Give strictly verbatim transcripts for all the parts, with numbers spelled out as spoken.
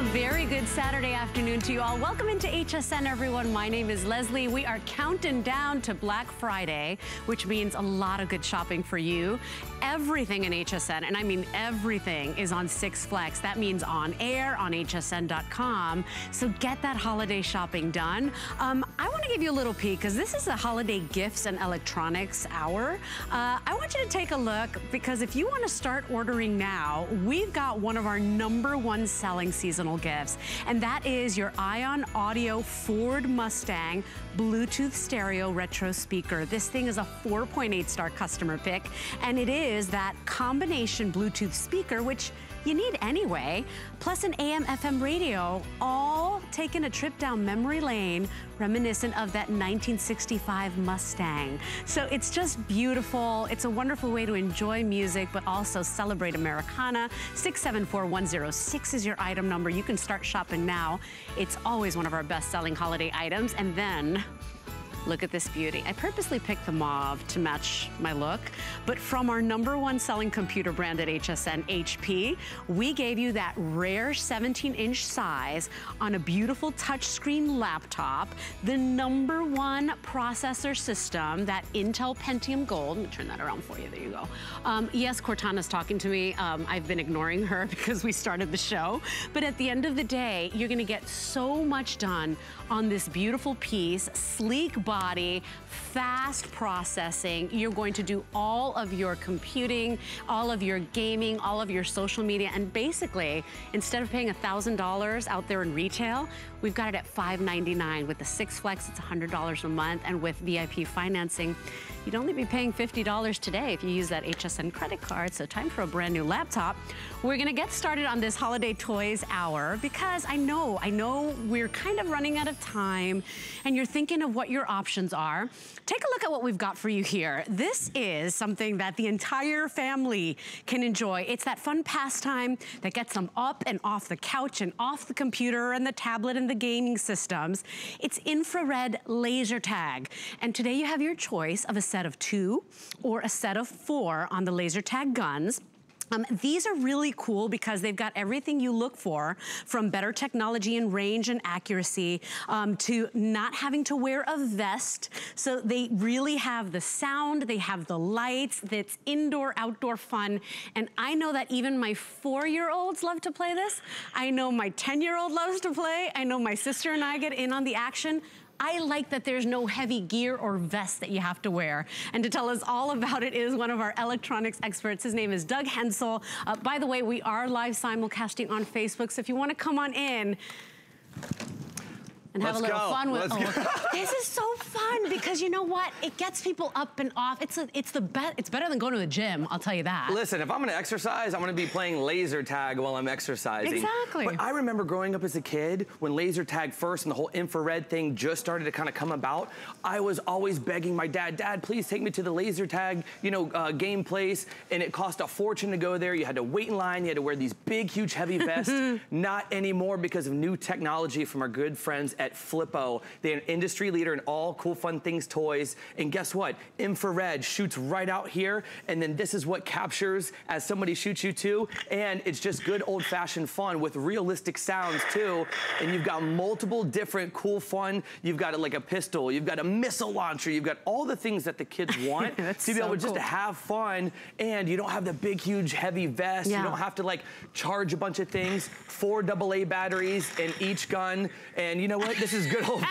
A very good Saturday afternoon to you all. Welcome into H S N, everyone. My name is Leslie. We are counting down to Black Friday, which means a lot of good shopping for you. Everything in H S N, and I mean everything, is on Six Flex. That means on air, on H S N dot com. So get that holiday shopping done. Um, I want to give you a little peek, because this is a holiday gifts and electronics hour. Uh, I want you to take a look, because if you want to start ordering now, we've got one of our number one selling seasonal gifts, and that is your Ion Audio Ford Mustang Bluetooth stereo retro speaker. This thing is a four point eight star customer pick, and it is that combination Bluetooth speaker, which you need anyway, plus an A M F M radio, all taking a trip down memory lane, reminiscent of that nineteen sixty-five Mustang. So it's just beautiful. It's a wonderful way to enjoy music, but also celebrate Americana. six seven four one zero six is your item number. You can start shopping now. It's always one of our best-selling holiday items. And then, look at this beauty. I purposely picked the mauve to match my look, but from our number one selling computer brand at H S N, H P, we gave you that rare seventeen inch size on a beautiful touchscreen laptop, the number one processor system, that Intel Pentium Gold. Let me turn that around for you, there you go. Um, yes, Cortana's talking to me. Um, I've been ignoring her because we started the show, but at the end of the day, you're gonna get so much done on this beautiful piece, sleek body, fast processing. You're going to do all of your computing, all of your gaming, all of your social media, and basically, instead of paying one thousand dollars out there in retail, we've got it at five ninety-nine. With the Six Flex, it's one hundred dollars a month, and with V I P financing, you'd only be paying fifty dollars today if you use that H S N credit card. So time for a brand new laptop. We're gonna get started on this holiday toys hour, because I know, I know we're kind of running out of time, and you're thinking of what your options are. Take a look at what we've got for you here. This is something that the entire family can enjoy. It's that fun pastime that gets them up and off the couch and off the computer and the tablet and the gaming systems. It's infrared laser tag. And today you have your choice of a set of two or a set of four on the laser tag guns. Um, these are really cool because they've got everything you look for, from better technology and range and accuracy um, to not having to wear a vest. So they really have the sound, they have the lights, that's indoor, outdoor fun. And I know that even my four year olds love to play this. I know my ten year old loves to play. I know my sister and I get in on the action. I like that there's no heavy gear or vest that you have to wear. And to tell us all about it is one of our electronics experts. His name is Doug Hensel. Uh, by the way, we are live simulcasting on Facebook, so if you want to come on in and have Let's a little go. fun with oh, this is so fun, because you know what? It gets people up and off. It's a, it's the best. It's better than going to the gym, I'll tell you that. Listen, if I'm gonna exercise, I'm gonna be playing laser tag while I'm exercising. Exactly. But I remember growing up as a kid when laser tag first and the whole infrared thing just started to kind of come about. I was always begging my dad, Dad, please take me to the laser tag, you know, uh, game place. And it cost a fortune to go there. You had to wait in line. You had to wear these big, huge, heavy vests. Not anymore, because of new technology from our good friends at Flippo. They're an industry leader in all cool, fun things, toys. And guess what? Infrared shoots right out here, and then this is what captures as somebody shoots you too. And it's just good old-fashioned fun with realistic sounds too. And you've got multiple different cool fun. You've got like a pistol, you've got a missile launcher, you've got all the things that the kids want to be so able cool. just to have fun. And you don't have the big, huge, heavy vest. Yeah. You don't have to like charge a bunch of things. Four double A batteries in each gun. And you know what? This is good old,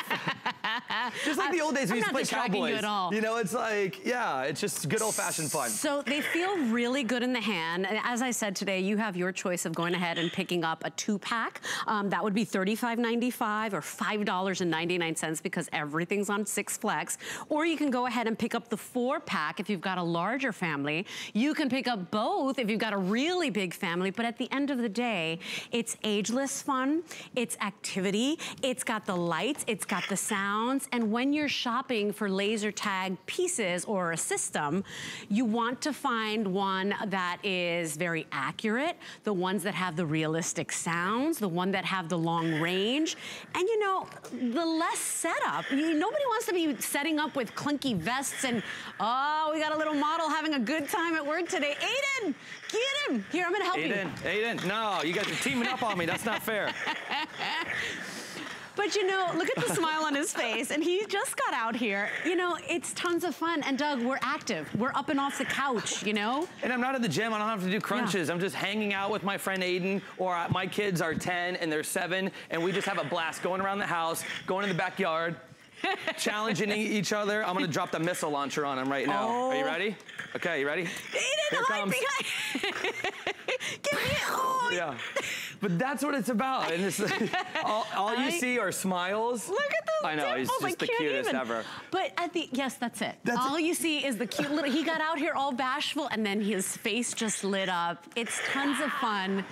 just like uh, the old days we used to play Cowboys. You, at all. you know, it's like, yeah, it's just good old fashioned fun. So they feel really good in the hand. And as I said today, you have your choice of going ahead and picking up a two pack. Um, that would be thirty-five ninety-five or five ninety-nine, because everything's on Six Flex. Or you can go ahead and pick up the four pack if you've got a larger family. You can pick up both if you've got a really big family. But at the end of the day, it's ageless fun. It's activity. It's got the lights, it's got the sounds, and when you're shopping shopping for laser tag pieces or a system, you want to find one that is very accurate, the ones that have the realistic sounds, the one that have the long range, and you know, the less setup. I mean, nobody wants to be setting up with clunky vests and, oh, we got a little model having a good time at work today. Aiden, get him. Here, I'm gonna help Aiden, you. Aiden, Aiden, no, you guys are teaming up on me. That's not fair. But you know, look at the smile on his face, and he just got out here. You know, it's tons of fun, and Doug, we're active. We're up and off the couch, you know? And I'm not in the gym, I don't have to do crunches. Yeah. I'm just hanging out with my friend Aiden, or my kids are ten and they're seven, and we just have a blast going around the house, going in the backyard, challenging each other. I'm gonna drop the missile launcher on him right now. Oh. Are you ready? Okay, you ready? Aiden, here comes. Give me it. Oh. Yeah. But that's what it's about. And it's, all all I, you see are smiles. Look at those I know, dimples. He's just I the cutest even. ever. But at the, yes, that's it. That's all it. You see is the cute little, he got out here all bashful and then his face just lit up. It's tons of fun.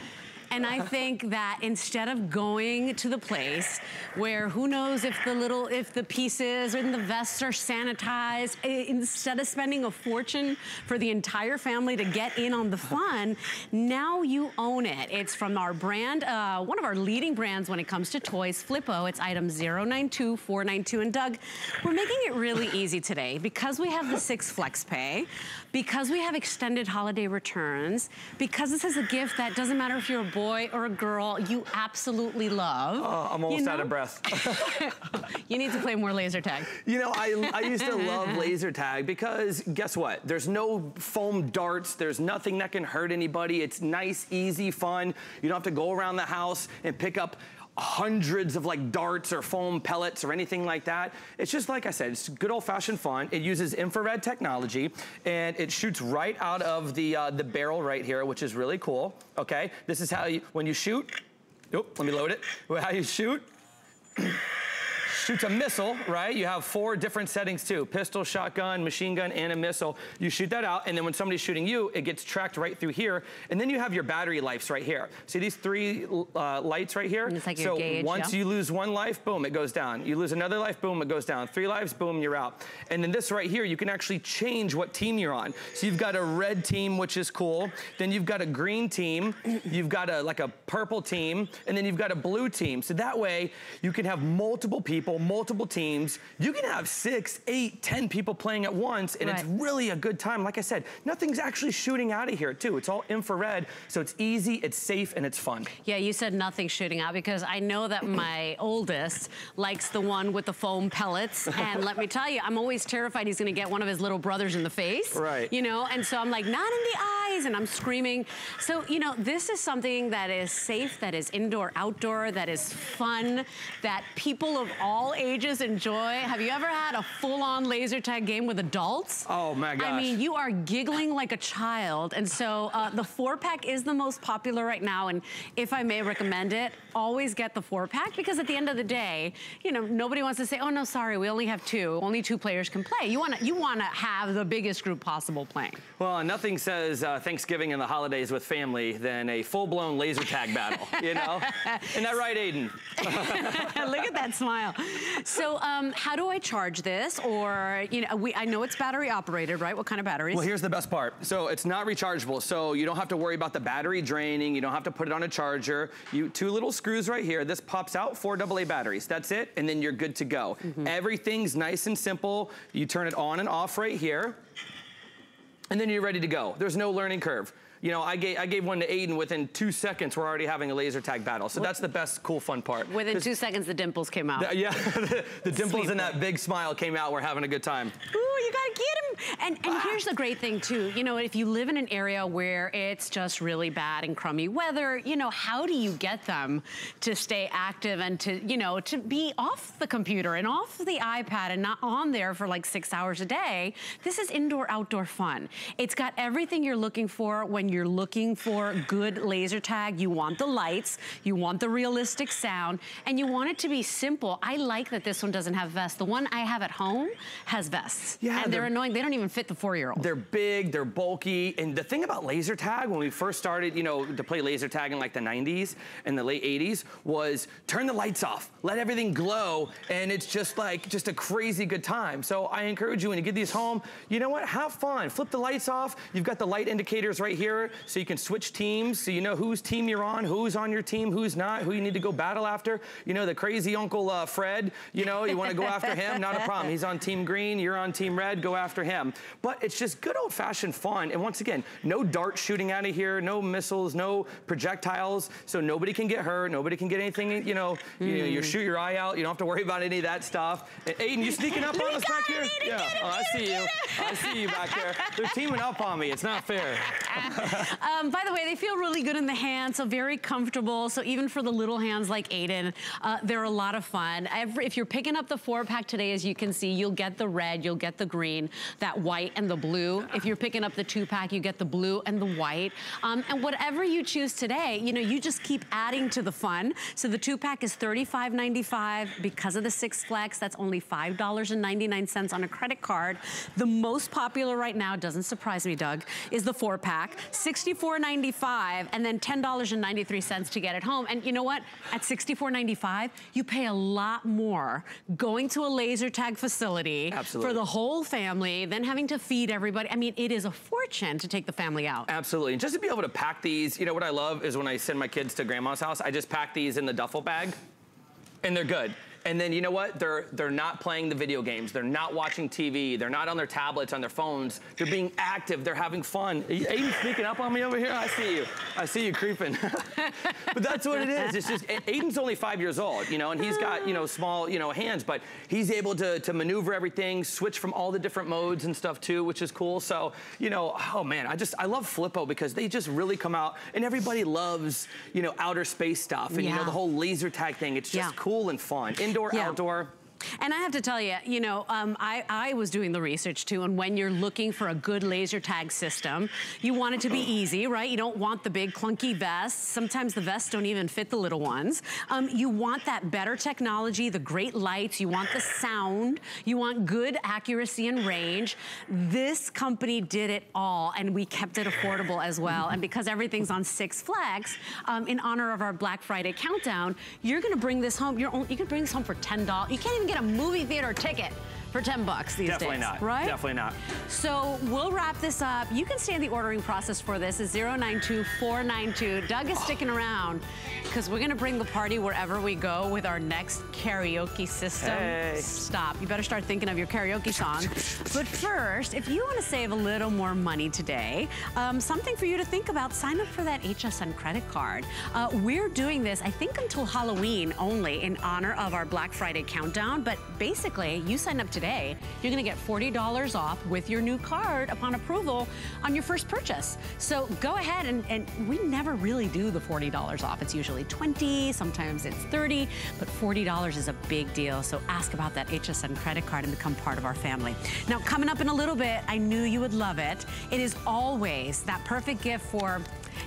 And I think that instead of going to the place where who knows if the little, if the pieces and the vests are sanitized, instead of spending a fortune for the entire family to get in on the fun, now you own it. It's from our brand, uh, one of our leading brands when it comes to toys, Flippo. It's item zero nine two four nine two. And Doug, we're making it really easy today because we have the six flex pay, because we have extended holiday returns, because this is a gift that doesn't matter if you're a boy or a girl you absolutely love. Oh, I'm almost you know? out of breath. You need to play more laser tag. You know, I, I used to love laser tag because guess what? There's no foam darts. There's nothing that can hurt anybody. It's nice, easy, fun. You don't have to go around the house and pick up hundreds of like darts or foam pellets or anything like that. It's just like I said, it's good old fashioned fun. It uses infrared technology and it shoots right out of the uh, the barrel right here, which is really cool. Okay, this is how you, when you shoot, oh, let me load it. How you shoot, shoots a missile, right? You have four different settings too. Pistol, shotgun, machine gun, and a missile. You shoot that out and then when somebody's shooting you, it gets tracked right through here. And then you have your battery lives right here. See these three uh, lights right here? It's like so your gauge, once yeah. you lose one life, boom, it goes down. You lose another life, boom, it goes down. Three lives, boom, you're out. And then this right here, you can actually change what team you're on. So you've got a red team, which is cool. Then you've got a green team. You've got a like a purple team. And then you've got a blue team. So that way you can have multiple people, multiple teams. You can have six, eight, ten people playing at once, and right. it's really a good time. Like I said, nothing's actually shooting out of here, too. It's all infrared, so it's easy, it's safe, and it's fun. Yeah, you said nothing shooting out because I know that my oldest likes the one with the foam pellets, and let me tell you, I'm always terrified he's gonna get one of his little brothers in the face. Right. You know, and so I'm like, not in the eyes, and I'm screaming. So, you know, this is something that is safe, that is indoor, outdoor, that is fun, that people of all all ages enjoy. Have you ever had a full-on laser tag game with adults? Oh my gosh. I mean, you are giggling like a child. And so uh, the four-pack is the most popular right now. And if I may recommend it, always get the four-pack because at the end of the day, you know, nobody wants to say, oh no, sorry, we only have two. Only two players can play. You wanna, you wanna have the biggest group possible playing. Well, nothing says uh, Thanksgiving and the holidays with family than a full-blown laser tag battle, you know? Isn't that right, Aiden? Look at that smile. So um, how do I charge this? Or, you know, we, I know it's battery operated, right? What kind of batteries? Well, here's the best part. So it's not rechargeable. So you don't have to worry about the battery draining. You don't have to put it on a charger. You two little screws right here. This pops out four double A batteries. That's it. And then you're good to go. Mm-hmm. Everything's nice and simple. You turn it on and off right here. And then you're ready to go. There's no learning curve. You know, I gave, I gave one to Aiden. Within two seconds, we're already having a laser tag battle. So that's the best cool fun part. Within two seconds, the dimples came out. The, yeah, the, the dimples and that big smile came out. We're having a good time. Ooh, you gotta get him. And, and ah. here's the great thing too. You know, if you live in an area where it's just really bad and crummy weather, you know, how do you get them to stay active and to, you know, to be off the computer and off the iPad and not on there for like six hours a day? This is indoor, outdoor fun. It's got everything you're looking for when when you're looking for good laser tag, you want the lights, you want the realistic sound, and you want it to be simple. I like that this one doesn't have vests. The one I have at home has vests. Yeah, and they're, they're annoying. They don't even fit the four-year-old. They're big, they're bulky, and the thing about laser tag, when we first started, you know, to play laser tag in like the nineties and the late eighties, was turn the lights off, let everything glow, and it's just like, just a crazy good time. So I encourage you when you get these home, you know what, have fun, flip the lights off. You've got the light indicators right here, so you can switch teams, so you know whose team you're on, who's on your team, who's not, who you need to go battle after. You know, the crazy Uncle uh, Fred, you know, you wanna go after him, not a problem. He's on team green, you're on team red, go after him. But it's just good old fashioned fun. And once again, no dart shooting out of here, no missiles, no projectiles, so nobody can get hurt, nobody can get anything, you know, mm. you, you shoot your eye out, you don't have to worry about any of that stuff. And Aiden, you sneaking up on us back here? Yeah, oh, I see you. I see you back there. They're teaming up on me, it's not fair. um, by the way, they feel really good in the hand, so very comfortable. So even for the little hands like Aiden, uh, they're a lot of fun. Every, if you're picking up the four pack today, as you can see, you'll get the red, you'll get the green, that white and the blue. If you're picking up the two pack, you get the blue and the white. Um, and whatever you choose today, you know, you just keep adding to the fun. So the two pack is thirty-five ninety-five. Because of the six flex, that's only five ninety-nine on a credit card. The most popular right now, doesn't surprise me, Doug, is the four pack, sixty-four ninety-five, and then ten ninety-three to get it home. And you know what? At sixty-four ninety-five, you pay a lot more going to a laser tag facility Absolutely. For the whole family, then having to feed everybody. I mean, it is a fortune to take the family out. Absolutely. And just to be able to pack these, you know, what I love is when I send my kids to grandma's house, I just pack these in the duffel bag and they're good. And then you know what? They're they're not playing the video games. They're not watching T V. They're not on their tablets, on their phones. They're being active. They're having fun. Are you, are you sneaking up on me over here? I see you. I see you creeping. But that's what it is. It's just Aiden's only five years old, you know, and he's got, you know, small, you know, hands, but he's able to to maneuver everything, switch from all the different modes and stuff too, which is cool. So, you know, oh man, I just I love Flippo because they just really come out and everybody loves, you know, outer space stuff and yeah. you know the whole laser tag thing. It's just yeah. cool and fun. Indoor Outdoor, yeah. outdoor. And I have to tell you, you know, um, I, I was doing the research too, and when you're looking for a good laser tag system, you want it to be easy, right? You don't want the big clunky vests. Sometimes the vests don't even fit the little ones. Um, you want that better technology, the great lights, you want the sound, you want good accuracy and range. This company did it all, and we kept it affordable as well. And because everything's on six flex, um, in honor of our Black Friday countdown, you're gonna bring this home, you're only, you can bring this home for ten dollars. You can't even get a movie theater ticket for ten bucks these Definitely days. Definitely not. Right? Definitely not. So we'll wrap this up. You can stay in the ordering process for this. It's zero nine two four nine two. Doug is oh. sticking around because we're going to bring the party wherever we go with our next karaoke system. Hey. Stop. You better start thinking of your karaoke song. But first, if you want to save a little more money today, um, something for you to think about, sign up for that H S N credit card. Uh, we're doing this, I think, until Halloween only in honor of our Black Friday countdown. But basically, you sign up to today, you're gonna get forty dollars off with your new card upon approval on your first purchase. So go ahead and, and we never really do the forty dollars off. It's usually twenty, sometimes it's thirty, but forty dollars is a big deal. So ask about that H S N credit card and become part of our family. Now, coming up in a little bit, I knew you would love it. It is always that perfect gift for,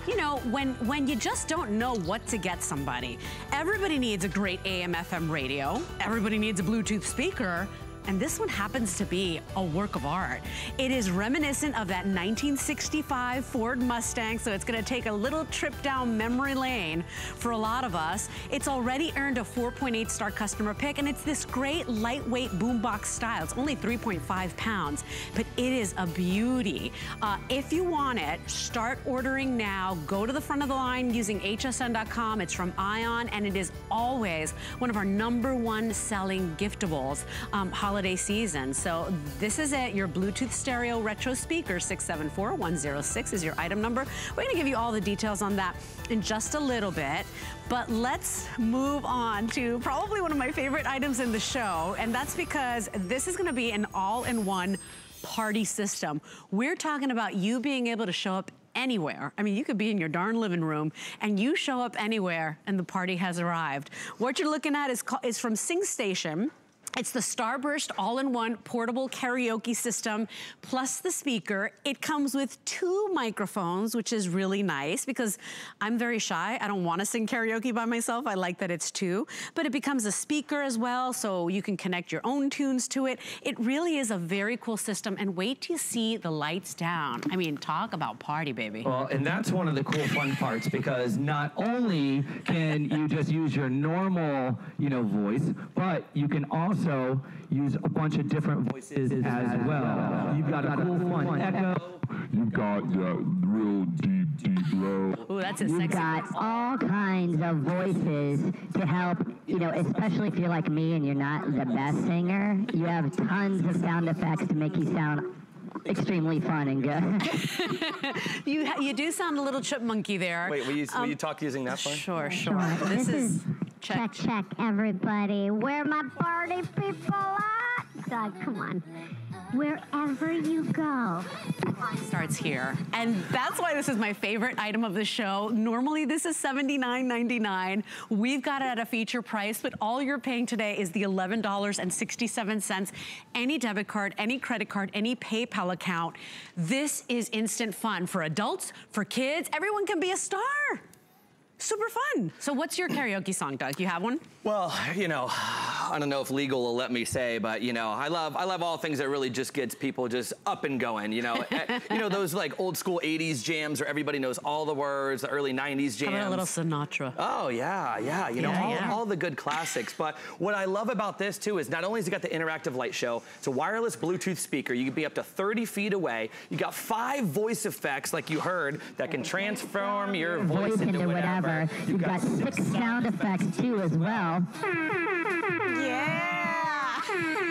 you know, when, when you just don't know what to get somebody. Everybody needs a great A M F M radio. Everybody needs a Bluetooth speaker. And this one happens to be a work of art. It is reminiscent of that nineteen sixty-five Ford Mustang, so it's gonna take a little trip down memory lane for a lot of us. It's already earned a four point eight star customer pick, and it's this great lightweight boombox style. It's only three point five pounds, but it is a beauty. Uh, if you want it, start ordering now. Go to the front of the line using H S N dot com. It's from Ion, and it is always one of our number one selling giftables. Um, holiday season. So this is it, your Bluetooth stereo retro speaker, six seven four one zero six is your item number. We're gonna give you all the details on that in just a little bit, but let's move on to probably one of my favorite items in the show, and that's because this is gonna be an all-in-one party system. We're talking about you being able to show up anywhere. I mean, you could be in your darn living room and you show up anywhere and the party has arrived. What you're looking at is, is from Sing-station. It's the Starburst all-in-one portable karaoke system plus the speaker. It comes with two microphones, which is really nice because I'm very shy. I don't want to sing karaoke by myself. I like that it's two. But it becomes a speaker as well, so you can connect your own tunes to it. It really is a very cool system, and wait till you see the lights down. I mean, talk about party, baby. Well, and that's one of the cool fun parts, because not only can you just use your normal, you know, voice, but you can also So use a bunch of different voices as, as well. well. You've got, got a cool one echo. You've got that real deep, deep low. Ooh, that's a sexy. You've got all kinds of voices to help, you know, especially if you're like me and you're not the best singer. You have tons of sound effects to make you sound extremely fun and good. you ha you do sound a little chipmunky there. Wait, will you, um, will you talk using that one? Sure, sure. sure. This, this is... is Check. check, check, everybody. Where my party people at? Doug, come on. Wherever you go. Starts here. And that's why this is my favorite item of the show. Normally this is seventy-nine ninety-nine. We've got it at a feature price, but all you're paying today is the eleven dollars and sixty-seven cents. Any debit card, any credit card, any PayPal account. This is instant fun for adults, for kids. Everyone can be a star. Super fun. So what's your karaoke song, Doug? You have one? Well, you know, I don't know if legal will let me say, but you know, I love I love all things that really just gets people just up and going, you know. You know, those like old school eighties jams where everybody knows all the words, the early nineties jams. How about a little Sinatra? Oh yeah, yeah, you know, yeah, all, yeah. all the good classics. But what I love about this too is not only has it got the interactive light show, it's a wireless Bluetooth speaker. You can be up to thirty feet away. You got five voice effects like you heard that can transform your voice, voice into whatever. You've, You've got, got six sound effects, effects too as well. Yeah!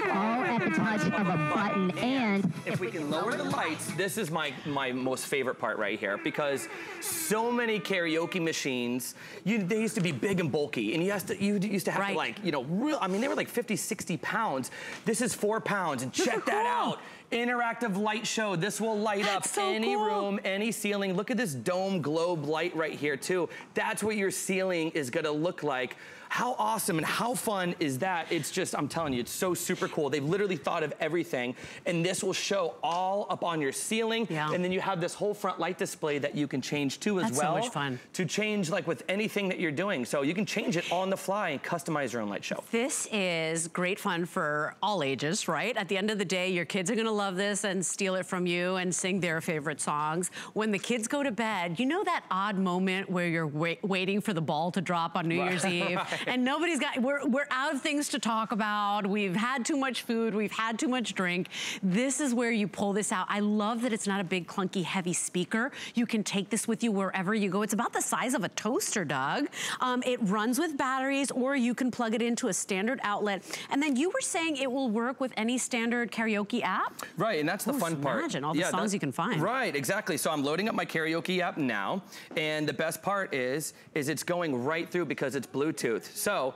All at the touch of a button, and if, if we can lower the lights, this is my, my most favorite part right here, because so many karaoke machines, you, they used to be big and bulky, and you, has to, you used to have right. to like, you know, real, I mean, they were like fifty, sixty pounds. This is four pounds, and check that out. Interactive light show. This will light up so any cool. room, any ceiling. Look at this dome globe light right here too. That's what your ceiling is gonna look like. How awesome and how fun is that? It's just, I'm telling you, it's so super cool. They've literally thought of everything, and this will show all up on your ceiling. Yeah. And then you have this whole front light display that you can change too as That's well. That's so much fun. To change like with anything that you're doing. So you can change it on the fly and customize your own light show. This is great fun for all ages, right? At the end of the day, your kids are gonna love this and steal it from you and sing their favorite songs. When the kids go to bed, you know that odd moment where you're wait, waiting for the ball to drop on New right. Year's Eve right. and nobody's got, we're, we're out of things to talk about. We've had too much food. We've had too much drink. This is where you pull this out. I love that it's not a big, clunky, heavy speaker. You can take this with you wherever you go. It's about the size of a toaster, Doug. Um, it runs with batteries, or you can plug it into a standard outlet. And then you were saying it will work with any standard karaoke app? Right, and that's the oh, fun part. Imagine all the yeah, songs you can find. Right, exactly. So I'm loading up my karaoke app now, and the best part is, is it's going right through because it's Bluetooth. So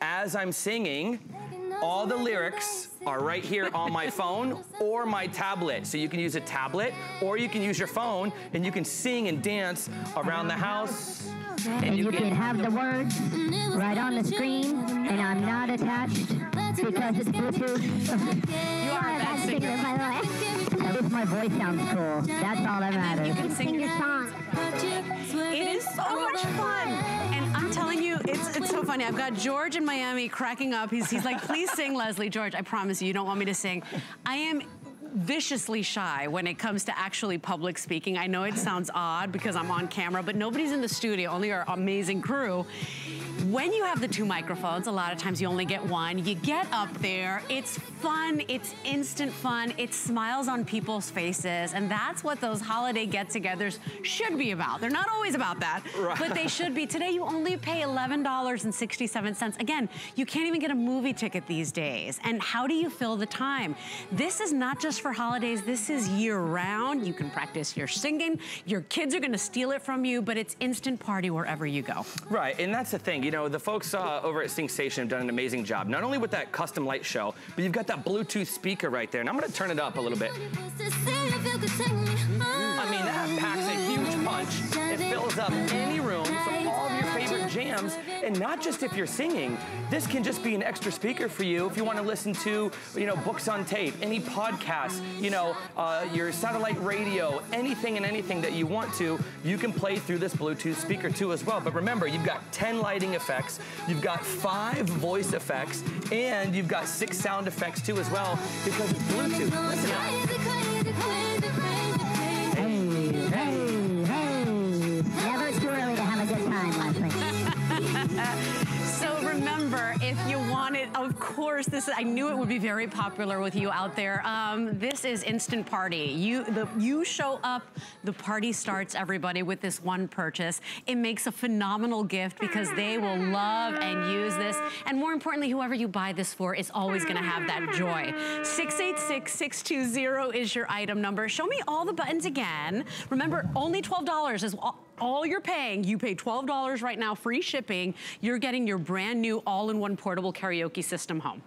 as I'm singing, all the lyrics are right here on my phone or my tablet. So you can use a tablet or you can use your phone, and you can sing and dance around the house. And, and you, you can, can have the words right on the screen, and I'm not attached because it's Bluetooth. You are a bad singer, by the way. At least my voice sounds cool. That's all that matters. You can sing your song. It is so much fun. And I'm telling you, it's, it's so funny. I've got George in Miami cracking up. He's, he's like, please sing, Leslie. George, I promise you, you don't want me to sing. I am... viciously shy when it comes to actually public speaking. I know it sounds odd because I'm on camera, but nobody's in the studio, only our amazing crew. When you have the two microphones, a lot of times you only get one. You get up there, it's fun, it's instant fun, it smiles on people's faces, and that's what those holiday get-togethers should be about. They're not always about that, right. but they should be. Today you only pay eleven dollars and sixty-seven cents. Again, you can't even get a movie ticket these days. And how do you fill the time? This is not just for holidays, this is year round. You can practice your singing, your kids are gonna steal it from you, but it's instant party wherever you go. Right, and that's the thing, you know, the folks uh, over at Sing-station have done an amazing job, not only with that custom light show, but you've got that Bluetooth speaker right there, and I'm gonna turn it up a little bit. I mean, that packs a huge punch. It fills up any room, so all of your favorite jams jams. And not just if you're singing, this can just be an extra speaker for you if you want to listen to, you know, books on tape, any podcasts, you know, uh, your satellite radio, anything and anything that you want to, you can play through this Bluetooth speaker too as well. But remember, you've got ten lighting effects, you've got five voice effects, and you've got six sound effects too as well, because it's Bluetooth. Listen up. Hey, hey, hey. Never too early to have a good time, Leslie. So remember, if you want it, of course, this is, I knew it would be very popular with you out there. Um, this is Instant Party. You the, you show up, the party starts, everybody, with this one purchase. It makes a phenomenal gift because they will love and use this. And more importantly, whoever you buy this for is always gonna have that joy. six eight six, six two zero is your item number. Show me all the buttons again. Remember, only twelve dollars is all. All you're paying, you pay twelve dollars right now, free shipping. You're getting your brand new all-in-one portable karaoke system home.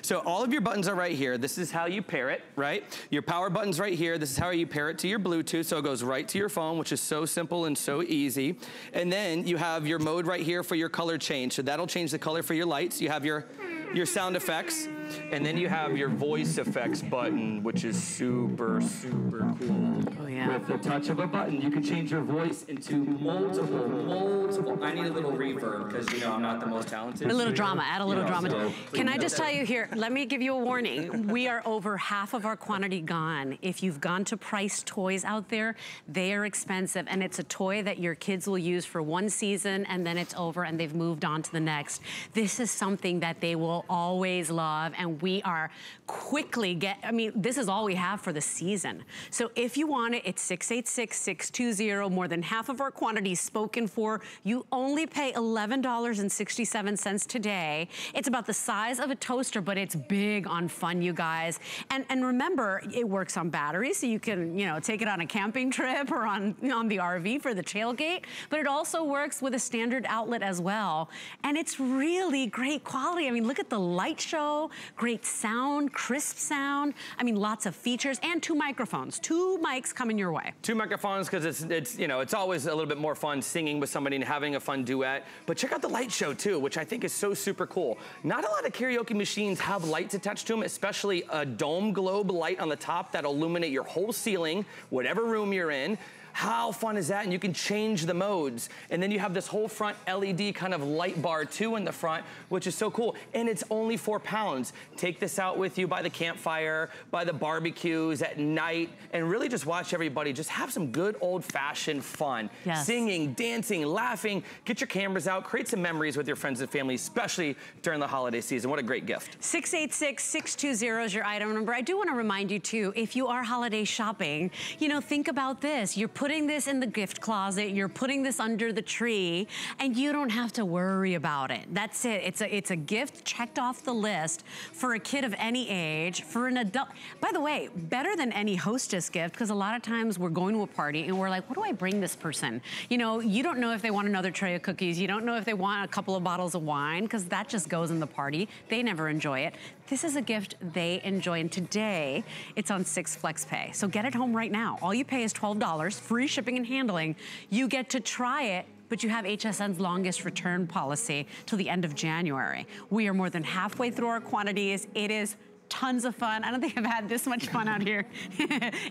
So all of your buttons are right here. This is how you pair it, right? Your power button's right here. This is how you pair it to your Bluetooth, so it goes right to your phone, which is so simple and so easy. And then you have your mode right here for your color change. So that'll change the color for your lights. You have your, your sound effects. And then you have your voice effects button, which is super, super cool. Oh, yeah. With the touch of a button, you can change your voice into multiple, multiple. I need a little reverb, because, you know, I'm not the most talented. A little drama, add a little you know, drama. So can I just tell you here, let me give you a warning. We are over half of our quantity gone. If you've gone to price toys out there, they are expensive, and it's a toy that your kids will use for one season, and then it's over, and they've moved on to the next. This is something that they will always love, and we are quickly get, I mean, this is all we have for the season. So if you want it, it's six eight six, six two zero, more than half of our quantity spoken for. You only pay eleven dollars and sixty-seven cents today. It's about the size of a toaster, but it's big on fun, you guys. And, and remember, it works on batteries, so you can, you know, take it on a camping trip or on, on the R V for the tailgate, but it also works with a standard outlet as well. And it's really great quality. I mean, look at the light show. Great sound, crisp sound. I mean, lots of features and two microphones. Two mics coming your way. Two microphones, because it's, it's, you know, it's always a little bit more fun singing with somebody and having a fun duet. But check out the light show too, which I think is so super cool. Not a lot of karaoke machines have lights attached to them, especially a dome globe light on the top that'll illuminate your whole ceiling, whatever room you're in. How fun is that? And you can change the modes. And then you have this whole front L E D kind of light bar too in the front, which is so cool. And it's only four pounds. Take this out with you by the campfire, by the barbecues at night, and really just watch everybody. Just have some good old fashioned fun. Yes. Singing, dancing, laughing. Get your cameras out, create some memories with your friends and family, especially during the holiday season. What a great gift. six eight six, six two zero is your item number. I do want to remind you too, if you are holiday shopping, you know, think about this. You're putting Putting this in the gift closet, you're putting this under the tree, and you don't have to worry about it. That's it. It's a it's a gift checked off the list for a kid of any age, for an adult. By the way, better than any hostess gift, because a lot of times we're going to a party and we're like, what do I bring this person? You know, you don't know if they want another tray of cookies. You don't know if they want a couple of bottles of wine, because that just goes in the party. They never enjoy it. This is a gift they enjoy, and today it's on Six Flex Pay. So get it home right now. All you pay is twelve dollars, free shipping and handling. You get to try it, but you have H S N's longest return policy till the end of January. We are more than halfway through our quantities. It is tons of fun. I don't think I've had this much fun out here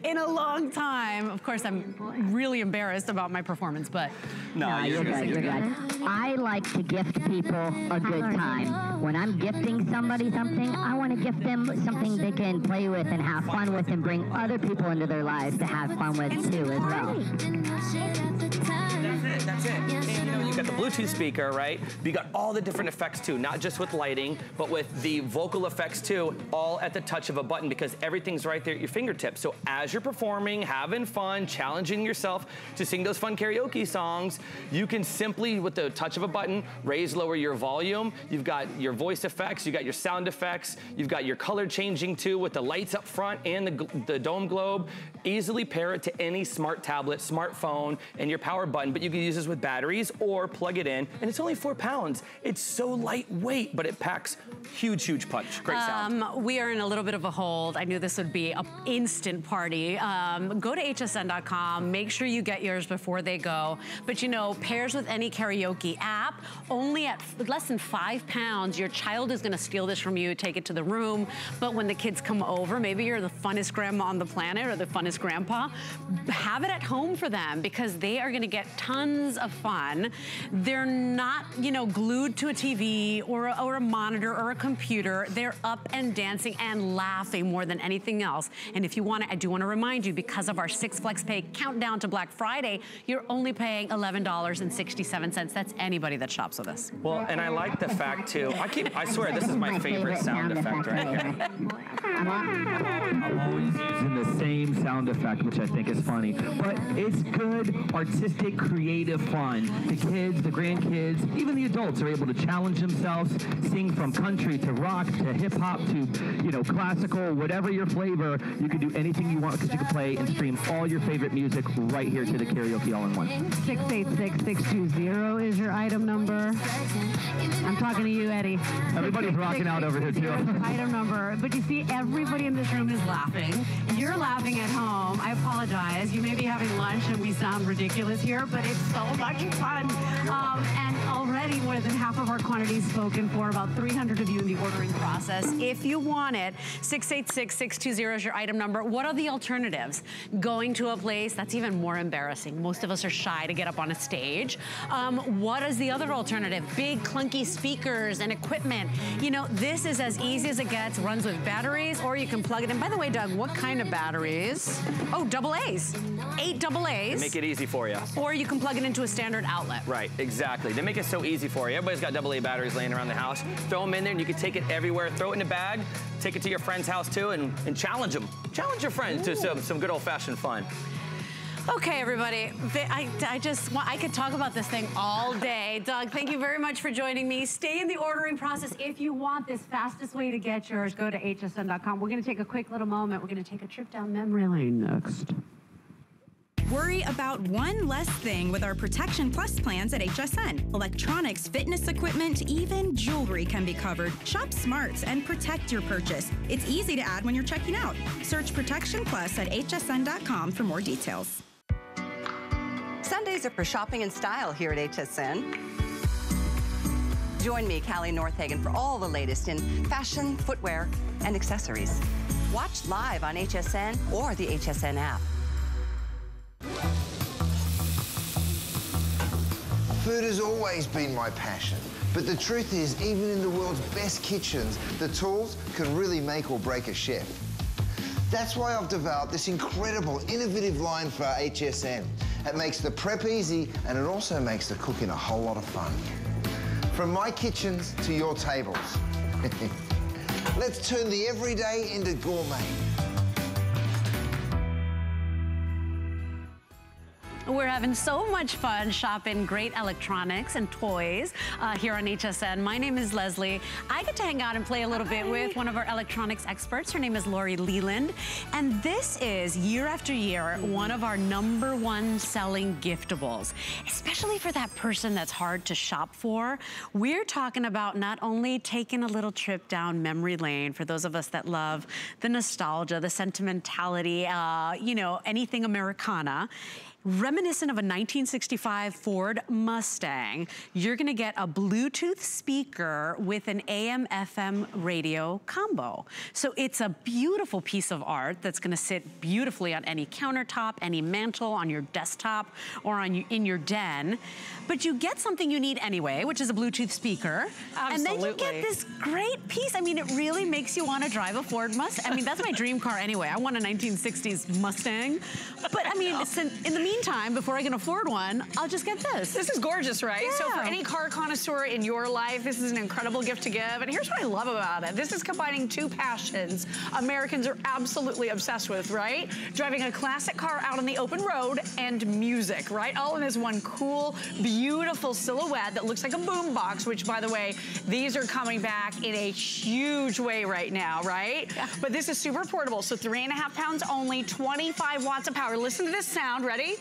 in a long time. Of course, I'm really embarrassed about my performance, but no, no you're, you're good. You're good. I like to gift people a good time. When I'm gifting somebody something, I want to gift them something they can play with and have fun with, and bring other people into their lives to have fun with too as well. That's it. That's it. And, you know, you got the Bluetooth speaker, right? You got all the different effects too, not just with lighting, but with the vocal effects too. All at the touch of a button, because everything's right there at your fingertips. So as you're performing, having fun, challenging yourself to sing those fun karaoke songs, you can simply, with the touch of a button, raise, lower your volume. You've got your voice effects, you got your sound effects, you've got your color changing too with the lights up front and the, the dome globe. Easily pair it to any smart tablet, smartphone, and your power button, but you can use charges with batteries or plug it in, and it's only four pounds. It's so lightweight, but it packs huge, huge punch. Great sound. Um, we are in a little bit of a hold. I knew this would be an instant party. Um, go to H S N dot com, make sure you get yours before they go. But you know, pairs with any karaoke app, only at less than five pounds, your child is gonna steal this from you, take it to the room. But when the kids come over, maybe you're the funnest grandma on the planet or the funnest grandpa, have it at home for them because they are gonna get tons of fun. They're not, you know, glued to a T V or a, or a monitor or a computer. They're up and dancing and laughing more than anything else. And if you want to, I do want to remind you, because of our six flex pay countdown to Black Friday, you're only paying eleven dollars and sixty-seven cents. That's anybody that shops with us. Well, and I like the fact too, I keep, I swear this is my favorite sound effect right here. I'm always using the same sound effect, which I think is funny, but it's good, artistic, creative fun. The kids, the grandkids, even the adults are able to challenge themselves, sing from country to rock to hip hop to, you know, classical, whatever your flavor. You can do anything you want because you can play and stream all your favorite music right here to the karaoke all-in-one. six eight six, six two zero is your item number. I'm talking to you, Eddie. Everybody's rocking out over here too. Item number, but you see, everybody in this room is laughing. You're laughing at home. I apologize. You may be having lunch and we sound ridiculous here, but it's so much fun. Um, and already more than half of our quantity is spoken for, about three hundred of you in the ordering process. If you want it, six eight six, six two zero is your item number. What are the alternatives? Going to a place that's even more embarrassing. Most of us are shy to get up on a stage. Um, what is the other alternative? Big clunky speakers and equipment. You know, this is as easy as it gets, runs with batteries, or you can plug it in. By the way, Doug, what kind of batteries? Oh, double A's. Eight double A's. Make it easy for you. Or you can plug it into a standard outlet. Right, exactly. They make it so easy for you. Everybody's got double A batteries laying around the house. Throw them in there and you can take it everywhere. Throw it in a bag, take it to your friend's house too, and, and challenge them. Challenge your friends to some, some good old-fashioned fun. Okay, everybody, I, I just, want, I could talk about this thing all day. Doug, thank you very much for joining me. Stay in the ordering process. If you want this fastest way to get yours, go to H S N dot com. We're gonna take a quick little moment. We're gonna take a trip down memory lane next. Worry about one less thing with our Protection Plus plans at H S N. Electronics, fitness equipment, even jewelry can be covered. Shop smarts and protect your purchase. It's easy to add when you're checking out. Search Protection Plus at H S N dot com for more details. Sundays are for shopping in style here at H S N. Join me, Callie Northhagen, for all the latest in fashion, footwear, and accessories. Watch live on H S N or the H S N app. Food has always been my passion, but the truth is, even in the world's best kitchens, the tools can really make or break a chef. That's why I've developed this incredible, innovative line for H S N. It makes the prep easy, and it also makes the cooking a whole lot of fun. From my kitchens to your tables. Let's turn the everyday into gourmet. We're having so much fun shopping great electronics and toys uh, here on H S N. My name is Leslie. I get to hang out and play a little Hi. bit with one of our electronics experts. Her name is Lori Leland. And this is, year after year, one of our number one selling giftables, especially for that person that's hard to shop for. We're talking about not only taking a little trip down memory lane for those of us that love the nostalgia, the sentimentality, uh, you know, anything Americana. Reminiscent of a nineteen sixty-five Ford Mustang, you're gonna get a Bluetooth speaker with an A M F M radio combo. So it's a beautiful piece of art that's gonna sit beautifully on any countertop, any mantle, on your desktop, or on you, in your den. But you get something you need anyway, which is a Bluetooth speaker. Absolutely. And then you get this great piece. I mean, it really makes you wanna drive a Ford Mustang. I mean, that's my dream car anyway. I want a nineteen sixties Mustang. But I mean, it's an, in the meantime, Time before I can afford one, I'll just get this. This is gorgeous, right? Yeah. So for any car connoisseur in your life, this is an incredible gift to give. And here's what I love about it. This is combining two passions Americans are absolutely obsessed with, right? Driving a classic car out on the open road and music, right? All in this one cool, beautiful silhouette that looks like a boombox, which, by the way, these are coming back in a huge way right now, right? Yeah. But this is super portable. So three and a half pounds only, twenty-five watts of power. Listen to this sound. Ready?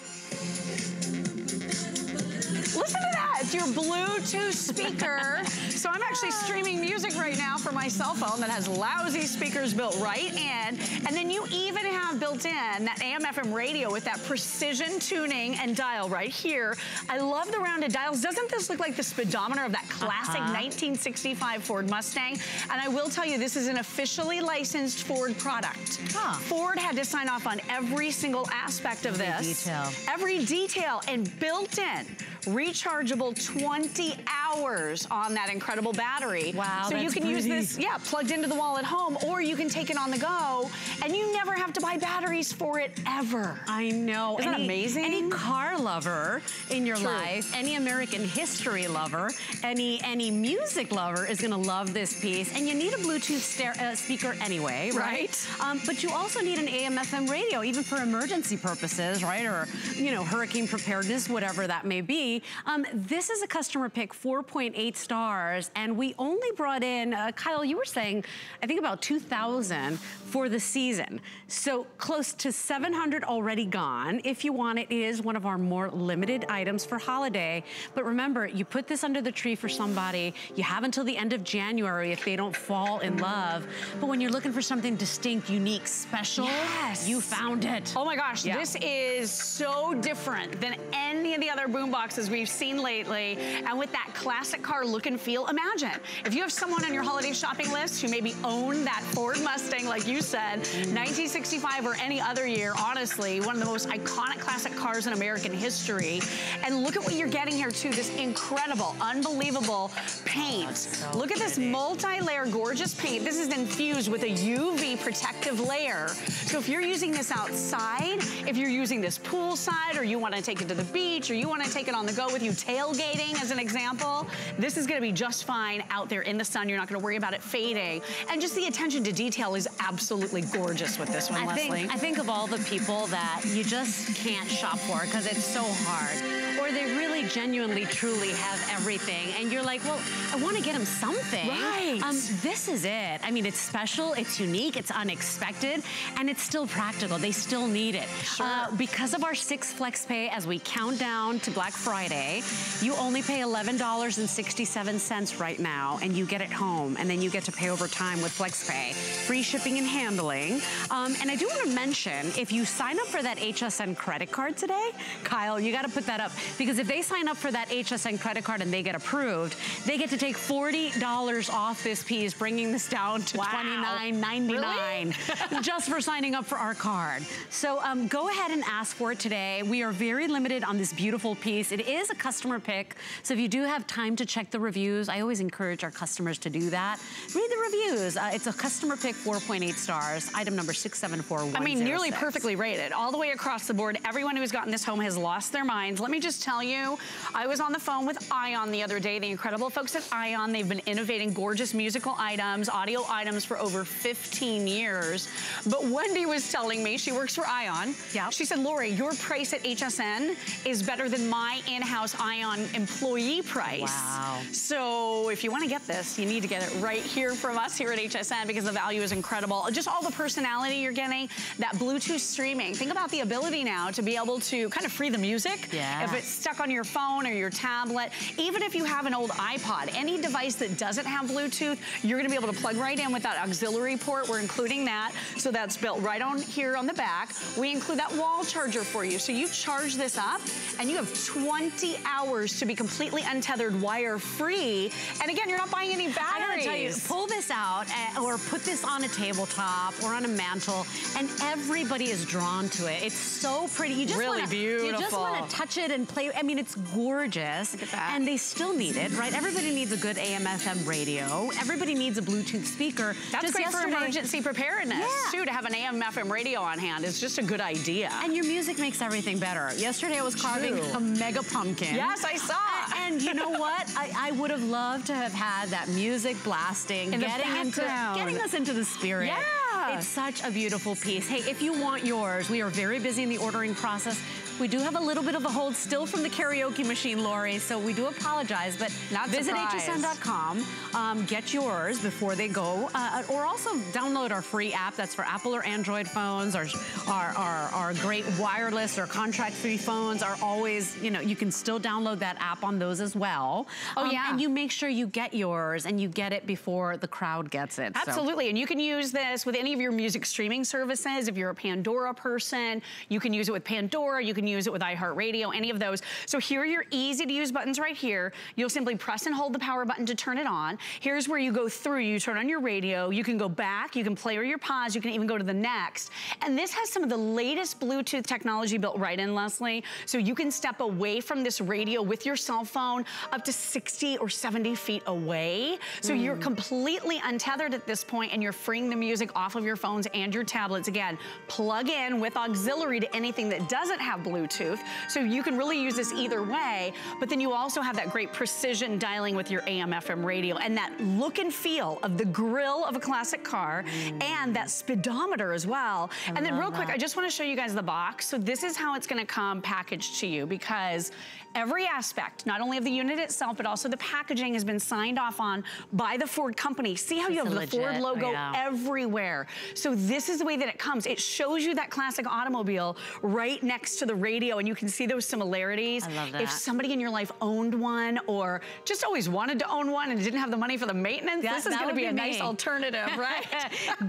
Listen to that, it's your Bluetooth speaker. So I'm actually streaming music right now for my cell phone that has lousy speakers built right in. And then you even have built in that A M F M radio with that precision tuning and dial right here. I love the rounded dials. Doesn't this look like the speedometer of that classic uh-huh. nineteen sixty-five Ford Mustang? And I will tell you, this is an officially licensed Ford product. Huh. Ford had to sign off on every single aspect of every this. Detail. Every detail. And built in, rechargeable twenty hours on that incredible battery. Wow, so you can pretty. use this, yeah, plugged into the wall at home, or you can take it on the go, and you never have to buy batteries for it ever. I know. Isn't any, that amazing? Any car lover in your True. life, any American history lover, any any music lover is gonna love this piece. And you need a Bluetooth uh, speaker anyway, right? right. Um, but you also need an A M F M radio, even for emergency purposes, right? Or, you know, hurricane preparedness, whatever that may be. Um, this is a customer pick, four point eight stars, and we only brought in, uh, Kyle, you were saying, I think about two thousand for the season. So close to seven hundred already gone. If you want it, it is one of our more limited items for holiday. But remember, you put this under the tree for somebody, you have until the end of January if they don't fall in love. But when you're looking for something distinct, unique, special, yes. you found it. Oh my gosh, yeah. this is so different than any of the other boom boxes we've seen lately. And with that classic car look and feel, imagine if you have someone on your holiday shopping list who maybe owned that Ford Mustang, like you said, nineteen sixty-five or any other year, honestly, one of the most iconic classic cars in American history. And look at what you're getting here too, this incredible, unbelievable paint. Oh, so look at this multi-layer gorgeous paint. This is infused with a U V protective layer. So if you're using this outside, if you're using this poolside, or you want to take it to the beach, or you want to take it on the go with you tailgating as an example, this is going to be just fine out there in the sun. You're not going to worry about it fading. And just the attention to detail is absolutely gorgeous with this one, I Leslie. Think, I think of all the people that you just can't shop for because it's so hard, or they really genuinely truly have everything and you're like, well, I want to get them something. Right. Um, this is it. I mean, it's special, it's unique, it's unexpected, and it's still practical. They still need it. Sure. Uh, because of our six flex pay, as we count down to Black Friday, you only pay eleven dollars and sixty-seven cents right now, and you get it home, and then you get to pay over time with FlexPay. Free shipping and handling. Um, and I do want to mention, if you sign up for that H S N credit card today, Kyle, you got to put that up, because if they sign up for that H S N credit card and they get approved, they get to take forty dollars off this piece, bringing this down to wow. twenty-nine ninety-nine really? Just for signing up for our card. So um, go ahead and ask for it today. We are very limited on this beautiful piece. It is a customer pick, so if you do have time to check the reviews, I always encourage our customers to do that. Read the reviews. Uh, it's a customer pick, four point eight stars, item number six seven four one zero six. I mean, nearly perfectly rated. All the way across the board, everyone who's gotten this home has lost their minds. Let me just tell you, I was on the phone with Ion the other day, the incredible folks at Ion. They've been innovating gorgeous musical items, audio items for over fifteen years. But Wendy was telling me, she works for Ion. Yeah. She said, Lori, your price at H S N is better than my in-house Ion employee price. Wow. So if you want to get this, you need to get it right here from us here at H S N, because the value is incredible. Just all the personality you're getting, that Bluetooth streaming. Think about the ability now to be able to kind of free the music. Yeah. If it's stuck on your phone or your tablet, even if you have an old iPod, any device that doesn't have Bluetooth, you're going to be able to plug right in with that auxiliary port. We're including that. So that's built right on here on the back. We include that wall charger for you. So you charge this up and you have twenty hours to be completely untethered, wire free. And again, you're not buying any batteries. I gotta tell you, pull this out and, or put this on a tabletop or on a mantle, and everybody is drawn to it. It's so pretty. You just really wanna, beautiful. You just want to touch it and play. I mean, it's gorgeous. Look at that. And they still need it, right? Everybody needs a good A M F M radio. Everybody needs a Bluetooth speaker. That's just great yesterday. For emergency preparedness, yeah. too, to have an A M F M radio on hand. It's just a good idea. And your music makes everything better. Yesterday I was carving True. a mega pumpkin. Yes, I saw. Uh, and you know what? I, I would have loved to have had that music blasting, in getting into, getting us into the spirit. Yeah. It's such a beautiful piece. Hey, if you want yours, we are very busy in the ordering process. We do have a little bit of a hold still from the karaoke machine, Lori, so we do apologize, but Not visit H S N dot com, um, get yours before they go, uh, or also download our free app that's for Apple or Android phones. Our, our, our, our great wireless or contract-free phones are always, you know, you can still download that app on those as well. Oh, um, yeah. And you make sure you get yours and you get it before the crowd gets it. Absolutely, so. And you can use this with any of your music streaming services. If you're a Pandora person, you can use it with Pandora, you can use it with iHeartRadio, any of those. So here are your easy-to-use buttons right here. You'll simply press and hold the power button to turn it on. Here's where you go through. You turn on your radio, you can go back, you can play or your pause, you can even go to the next. And this has some of the latest Bluetooth technology built right in, Leslie, so you can step away from this radio with your cell phone up to sixty or seventy feet away. So mm. you're completely untethered at this point, and you're freeing the music off of your phones and your tablets. Again, plug in with auxiliary to anything that doesn't have Bluetooth, so you can really use this either way, but then you also have that great precision dialing with your A M F M radio, and that look and feel of the grill of a classic car, mm. and that speedometer as well. I and then real quick, that. I just wanna show you guys the box. So this is how it's gonna come packaged to you, because every aspect, not only of the unit itself, but also the packaging has been signed off on by the Ford company. See how it's you have legit, the Ford logo everywhere. So this is the way that it comes. It shows you that classic automobile right next to the radio, and you can see those similarities. I love that. If somebody in your life owned one, or just always wanted to own one and didn't have the money for the maintenance, that, this is gonna be, be a me. nice alternative, right?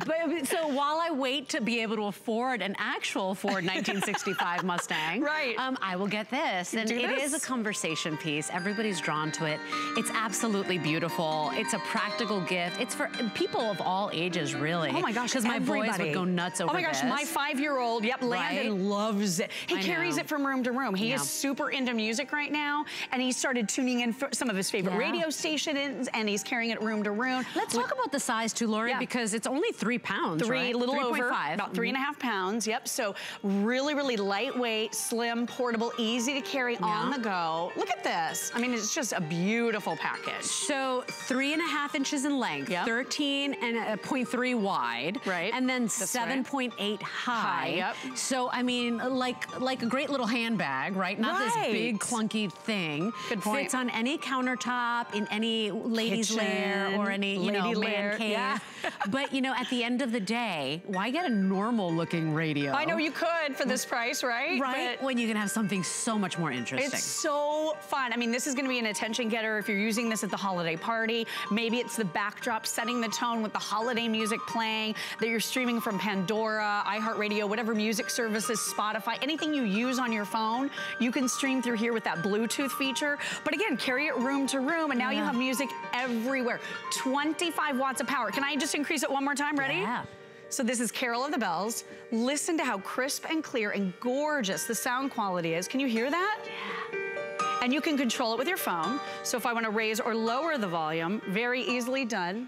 But, so while I wait to be able to afford an actual Ford nineteen sixty-five Mustang, right. um, I will get this. And Do it this? is a conversation piece. Everybody's drawn to it. It's absolutely beautiful. It's a practical gift. It's for people of all ages, really. Oh my gosh, because my boys would go nuts over this. Oh my gosh, this. my five-year-old, yep, Landon right? loves it. He I carries know. it from room to room. He yeah. is super into music right now, and he started tuning in for some of his favorite yeah. radio stations, and he's carrying it room to room. Let's With, talk about the size too, Lori, yeah. because it's only three pounds, Three, right? little three over, five. about three and a half pounds, yep. So really, really lightweight, slim, portable, easy to carry yeah. on the go. Look at this. I mean, it's just a beautiful package. So three and a half inches in length, yep. thirteen and a point three wide, right? And then seven point eight right. high. high yep. So I mean, like like a great little handbag, right? Not right. this big clunky thing. Good point. Fits on any countertop, in any ladies' Kitchen, lair, or any you know lair. man cave. Yeah. But you know, at the end of the day, why get a normal looking radio? I know you could for this price, right? Right. But when you can have something so much more interesting. It's so fun. I mean, this is going to be an attention getter if you're using this at the holiday party. Maybe it's the backdrop, setting the tone with the holiday music playing that you're streaming from Pandora, iHeartRadio, whatever music services, Spotify, anything you use on your phone, you can stream through here with that Bluetooth feature. But again, carry it room to room, and now yeah. you have music everywhere. twenty-five watts of power. Can I just increase it one more time? Ready? Yeah. So this is Carol of the Bells. Listen to how crisp and clear and gorgeous the sound quality is. Can you hear that? Yeah. And you can control it with your phone. So if I want to raise or lower the volume, very easily done.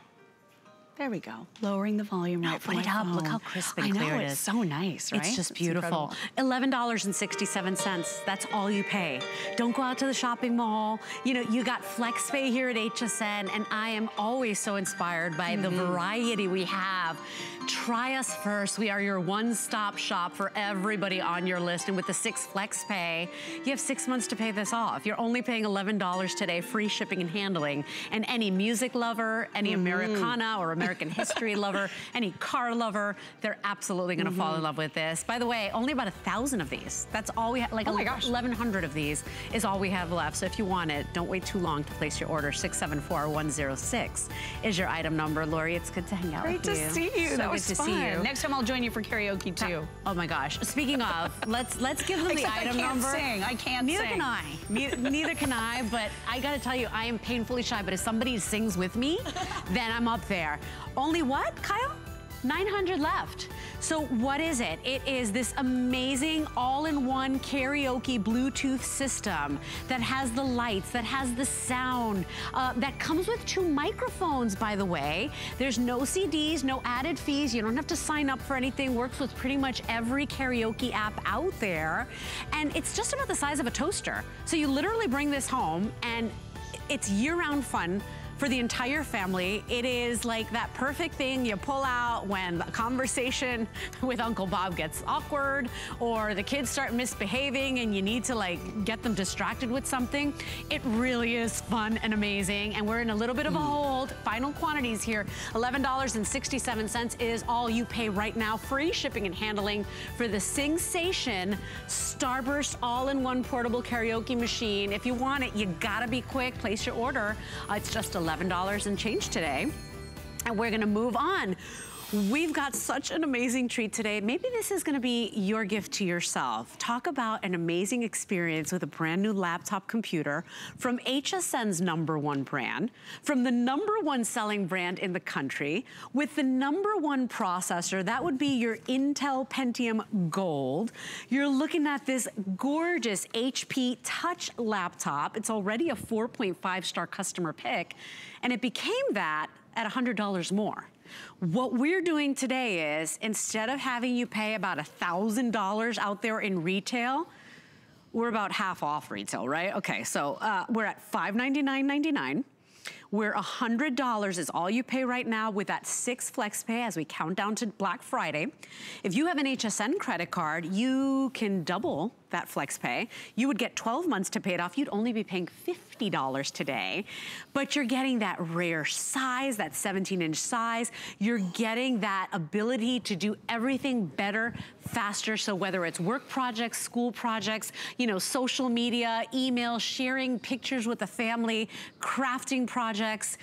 There we go. Lowering the volume right from my phone. Look how crisp and clear it is. I know, it's so nice, right? It's just beautiful. eleven dollars and sixty-seven cents, that's all you pay. Don't go out to the shopping mall. You know, you got FlexPay here at H S N, and I am always so inspired by mm-hmm. the variety we have. Try us first. We are your one-stop shop for everybody on your list, and with the six FlexPay, you have six months to pay this off. You're only paying eleven dollars today, free shipping and handling, and any music lover, any mm-hmm. Americana or American American history lover, any car lover, they're absolutely gonna mm-hmm. fall in love with this. By the way, only about a thousand of these. That's all we have, like oh eleven hundred of these is all we have left. So if you want it, don't wait too long to place your order. six seven four one zero six is your item number. Lori, it's good to hang out Great with you. Great to see you, so that was good to fun. see you. Next time I'll join you for karaoke too. Oh my gosh, speaking of, let's let's give them Except the item number. I can't number. sing, I can't Neither sing. Neither can I, neither can I, but I gotta tell you, I am painfully shy, but if somebody sings with me, then I'm up there. Only what, Kyle? nine hundred left. So what is it? It is this amazing all-in-one karaoke Bluetooth system that has the lights, that has the sound, uh, that comes with two microphones, by the way. There's no C Ds, no added fees. You don't have to sign up for anything. Works with pretty much every karaoke app out there. And it's just about the size of a toaster. So you literally bring this home, and it's year-round fun for the entire family. It is like that perfect thing you pull out when the conversation with Uncle Bob gets awkward or the kids start misbehaving and you need to like get them distracted with something. It really is fun and amazing, and we're in a little bit of a hold. Final quantities here. eleven dollars and sixty-seven cents is all you pay right now. Free shipping and handling for the Sing-sation Starburst all-in-one portable karaoke machine. If you want it, you gotta be quick. Place your order. Uh, it's just eleven dollars and change today. And we're gonna move on. We've got such an amazing treat today. Maybe this is gonna be your gift to yourself. Talk about an amazing experience with a brand new laptop computer from H S N's number one brand, from the number one selling brand in the country, with the number one processor. That would be your Intel Pentium Gold. You're looking at this gorgeous H P Touch laptop. It's already a four point five star customer pick, and it became that at one hundred dollars more. What we're doing today is, instead of having you pay about one thousand dollars out there in retail, we're about half off retail, right? Okay, so uh, we're at five ninety-nine ninety-nine. We're one hundred dollars is all you pay right now with that six flex pay as we count down to Black Friday. If you have an H S N credit card, you can double that flex pay. You would get twelve months to pay it off. You'd only be paying fifty dollars today, but you're getting that rare size, that seventeen inch size. You're getting that ability to do everything better, faster. So whether it's work projects, school projects, you know, social media, email, sharing pictures with the family, crafting projects,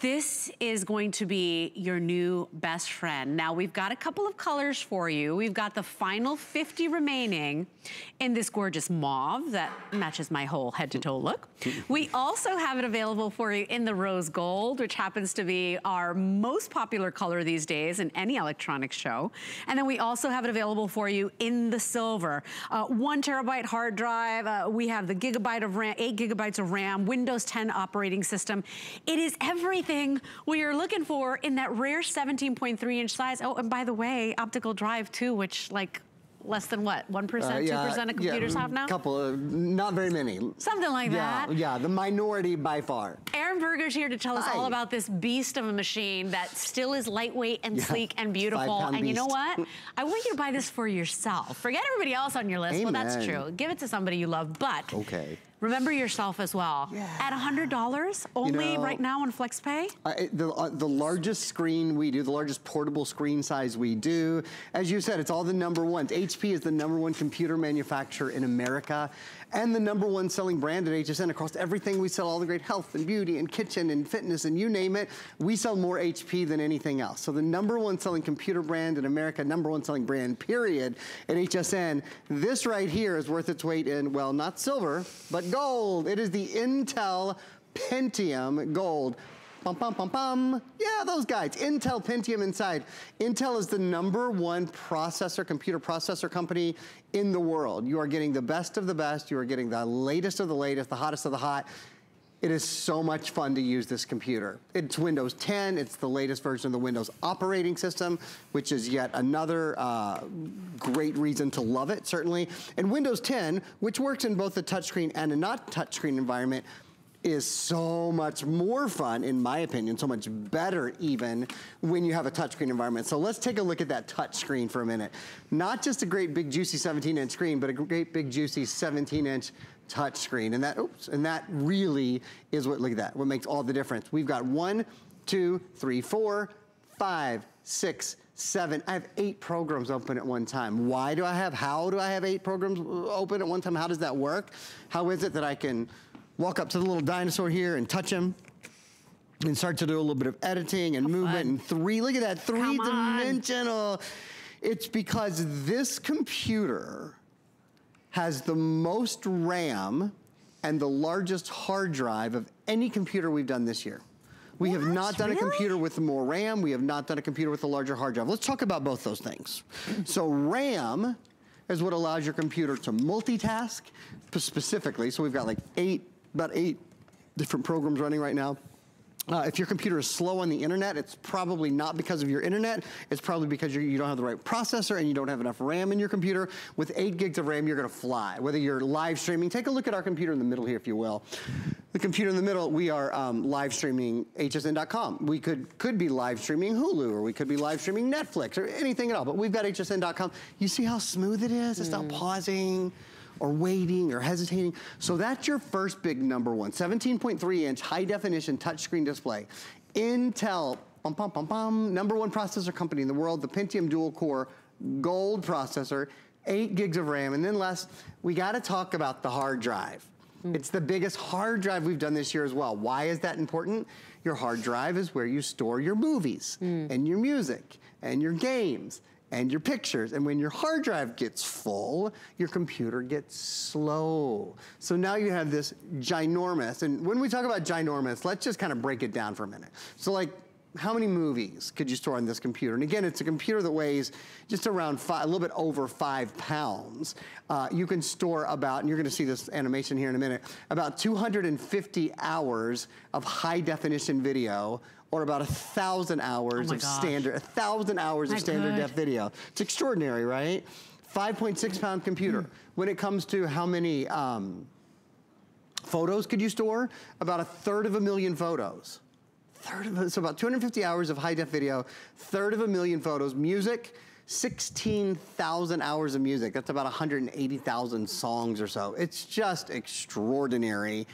this is going to be your new best friend. Now, we've got a couple of colors for you. We've got the final fifty remaining in this gorgeous mauve that matches my whole head-to-toe look. We also have it available for you in the rose gold, which happens to be our most popular color these days in any electronics show. And then we also have it available for you in the silver. Uh, one terabyte hard drive. Uh, we have the gigabyte of RAM, eight gigabytes of RAM, Windows ten operating system. It is everything thing we are looking for in that rare seventeen point three inch size. Oh, and by the way, optical drive too, which like less than what, one percent, uh, yeah, two percent of computers yeah, have now? Couple, uh, not very many. Something like yeah, that. Yeah, the minority by far. Aaron Berger's here to tell us Hi. all about this beast of a machine that still is lightweight and yeah. sleek and beautiful. And beast. You know what? I want you to buy this for yourself. Forget everybody else on your list. Amen. Well, that's true. Give it to somebody you love, but okay. remember yourself as well. Yeah. At one hundred dollars only you know, right now on FlexPay? Uh, the, uh, the largest screen we do, the largest portable screen size we do, as you said, it's all the number ones. H P is the number one computer manufacturer in America and the number one selling brand at H S N across everything we sell, all the great health and beauty and kitchen and fitness and you name it. We sell more H P than anything else. So the number one selling computer brand in America, number one selling brand period at H S N. This right here is worth its weight in, well, not silver, but gold. It is the Intel Pentium Gold. Bum, bum, bum, bum. Yeah, those guys. Intel Pentium inside. Intel is the number one processor, computer processor company in the world. You are getting the best of the best. You are getting the latest of the latest, the hottest of the hot. It is so much fun to use this computer. It's Windows ten, it's the latest version of the Windows operating system, which is yet another uh, great reason to love it, certainly. And Windows ten, which works in both the touchscreen and a not touchscreen environment, is so much more fun, in my opinion, so much better even when you have a touchscreen environment. So let's take a look at that touchscreen for a minute. Not just a great big juicy seventeen inch screen, but a great big juicy seventeen inch touchscreen. And that, oops, and that really is what, look at that, what makes all the difference. We've got one, two, three, four, five, six, seven. I have eight programs open at one time. Why do I have, how do I have eight programs open at one time? How does that work? How is it that I can walk up to the little dinosaur here and touch him and start to do a little bit of editing and How movement fun. and three, look at that, three dimensional. It's because this computer has the most RAM and the largest hard drive of any computer we've done this year. We what? have not done really? a computer with more RAM. We have not done a computer with a larger hard drive. Let's talk about both those things. So RAM is what allows your computer to multitask specifically. So we've got like eight, about eight different programs running right now. Uh, if your computer is slow on the internet, it's probably not because of your internet. It's probably because you're, you don't have the right processor and you don't have enough RAM in your computer. With eight gigs of RAM, you're gonna fly. Whether you're live streaming, take a look at our computer in the middle here, if you will. The computer in the middle, we are um, live streaming H S N dot com. We could, could be live streaming Hulu, or we could be live streaming Netflix, or anything at all, but we've got H S N dot com. You see how smooth it is? Mm. It's not pausing, or waiting, or hesitating. So that's your first big number one. seventeen point three inch high definition touchscreen display. Intel, bum, bum, bum, bum, number one processor company in the world, the Pentium dual core gold processor, eight gigs of RAM. And then last, we gotta talk about the hard drive. Mm. It's the biggest hard drive we've done this year as well. Why is that important? Your hard drive is where you store your movies, mm. and your music, and your games, and your pictures. And when your hard drive gets full, your computer gets slow. So now you have this ginormous, and when we talk about ginormous, let's just kind of break it down for a minute. So like, how many movies could you store on this computer? And again, it's a computer that weighs just around five, a little bit over five pounds. Uh, you can store about, and you're gonna see this animation here in a minute, about two hundred fifty hours of high definition video, or about a thousand hours oh of gosh. standard, a thousand hours I of standard could. def video. It's extraordinary, right? five point six pound computer. Mm. When it comes to how many um, photos could you store? About a third of a million photos. Third of, so about two hundred fifty hours of high def video, third of a million photos. Music, sixteen thousand hours of music. That's about one hundred eighty thousand songs or so. It's just extraordinary,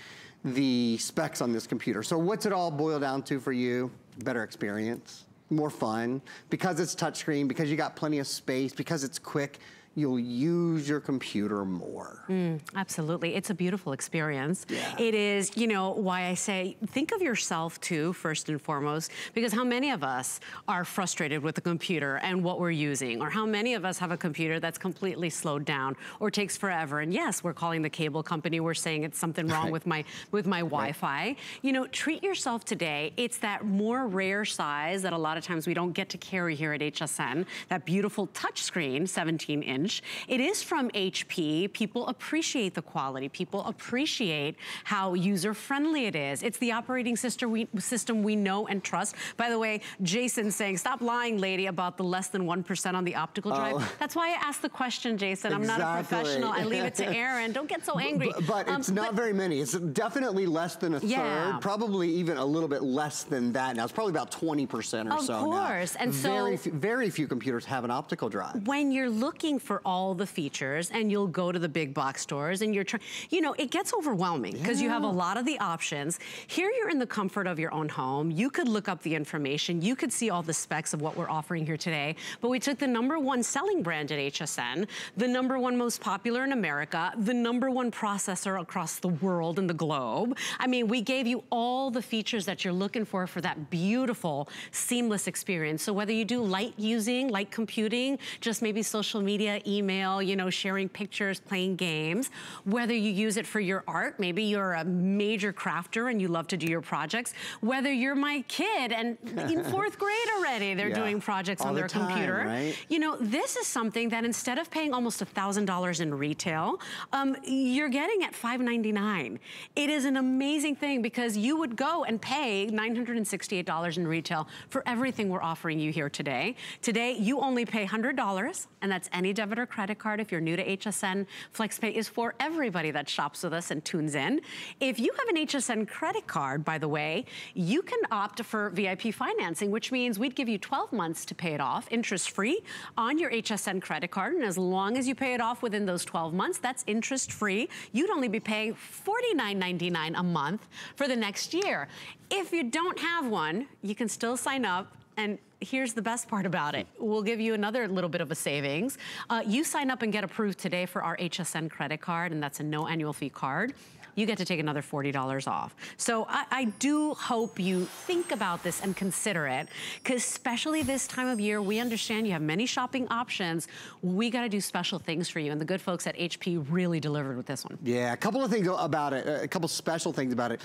the specs on this computer. So what's it all boil down to for you? Better experience, more fun. Because it's touchscreen, because you got plenty of space, because it's quick, you'll use your computer more. Mm, absolutely, it's a beautiful experience. Yeah. It is, you know, why I say, think of yourself too, first and foremost, because how many of us are frustrated with the computer and what we're using, or how many of us have a computer that's completely slowed down or takes forever, and yes, we're calling the cable company, we're saying it's something wrong right. with my with my right. Wi-Fi. You know, treat yourself today. It's that more rare size that a lot of times we don't get to carry here at H S N, that beautiful touchscreen, seventeen inch. It is from H P. People appreciate the quality. People appreciate how user-friendly it is. It's the operating system we, system we know and trust. By the way, Jason's saying, stop lying, lady, about the less than one percent on the optical drive. Oh. That's why I asked the question, Jason. Exactly. I'm not a professional. I leave it to Aaron. Don't get so angry. But, but um, it's not but, very many. It's definitely less than a yeah. third, probably even a little bit less than that now. It's probably about twenty percent or of so course. now. Of course. And very so... Few, very few computers have an optical drive. When you're looking for For all the features, and you'll go to the big box stores, and you're trying, you know, it gets overwhelming because yeah. you have a lot of the options. Here you're in the comfort of your own home. You could look up the information. You could see all the specs of what we're offering here today. But we took the number one selling brand at H S N, the number one most popular in America, the number one processor across the world and the globe. I mean, we gave you all the features that you're looking for for that beautiful, seamless experience. So whether you do light using, light computing, just maybe social media, email, you know, sharing pictures, playing games, whether you use it for your art, maybe you're a major crafter and you love to do your projects, whether you're my kid and in fourth grade already, they're yeah. doing projects all on their the time, computer. Right? You know, this is something that instead of paying almost one thousand dollars in retail, um, you're getting at five ninety-nine. It is an amazing thing because you would go and pay nine hundred sixty-eight dollars in retail for everything we're offering you here today. Today, you only pay one hundred dollars, and that's any debit or credit card. If you're new to H S N, FlexPay is for everybody that shops with us and tunes in. If you have an H S N credit card, by the way, you can opt for V I P financing, which means we'd give you twelve months to pay it off, interest-free, on your H S N credit card, and as long as you pay it off within those twelve months, that's interest-free. You'd only be paying forty-nine ninety-nine a month for the next year. If you don't have one, you can still sign up, and here's the best part about it. We'll give you another little bit of a savings. Uh, you sign up and get approved today for our H S N credit card, and that's a no annual fee card. You get to take another forty dollars off. So I, I do hope you think about this and consider it, because especially this time of year, we understand you have many shopping options. We gotta do special things for you, and the good folks at H P really delivered with this one. Yeah, a couple of things about it, a couple special things about it.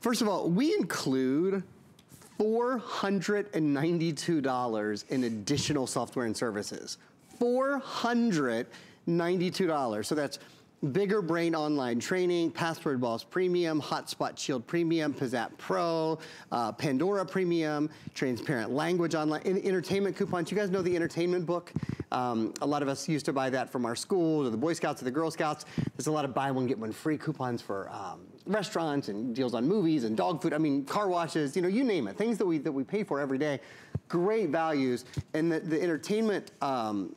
First of all, we include four hundred ninety-two dollars in additional software and services. four hundred ninety-two dollars, so that's Bigger Brain Online Training, Password Boss Premium, Hotspot Shield Premium, Pizzap Pro, uh, Pandora Premium, Transparent Language Online, in entertainment coupons. You guys know the entertainment book? Um, a lot of us used to buy that from our schools or the Boy Scouts or the Girl Scouts. There's a lot of buy one, get one free coupons for um, restaurants and deals on movies and dog food. I mean, car washes, you know, you name it. Things that we, that we pay for every day. Great values. And the, the entertainment um,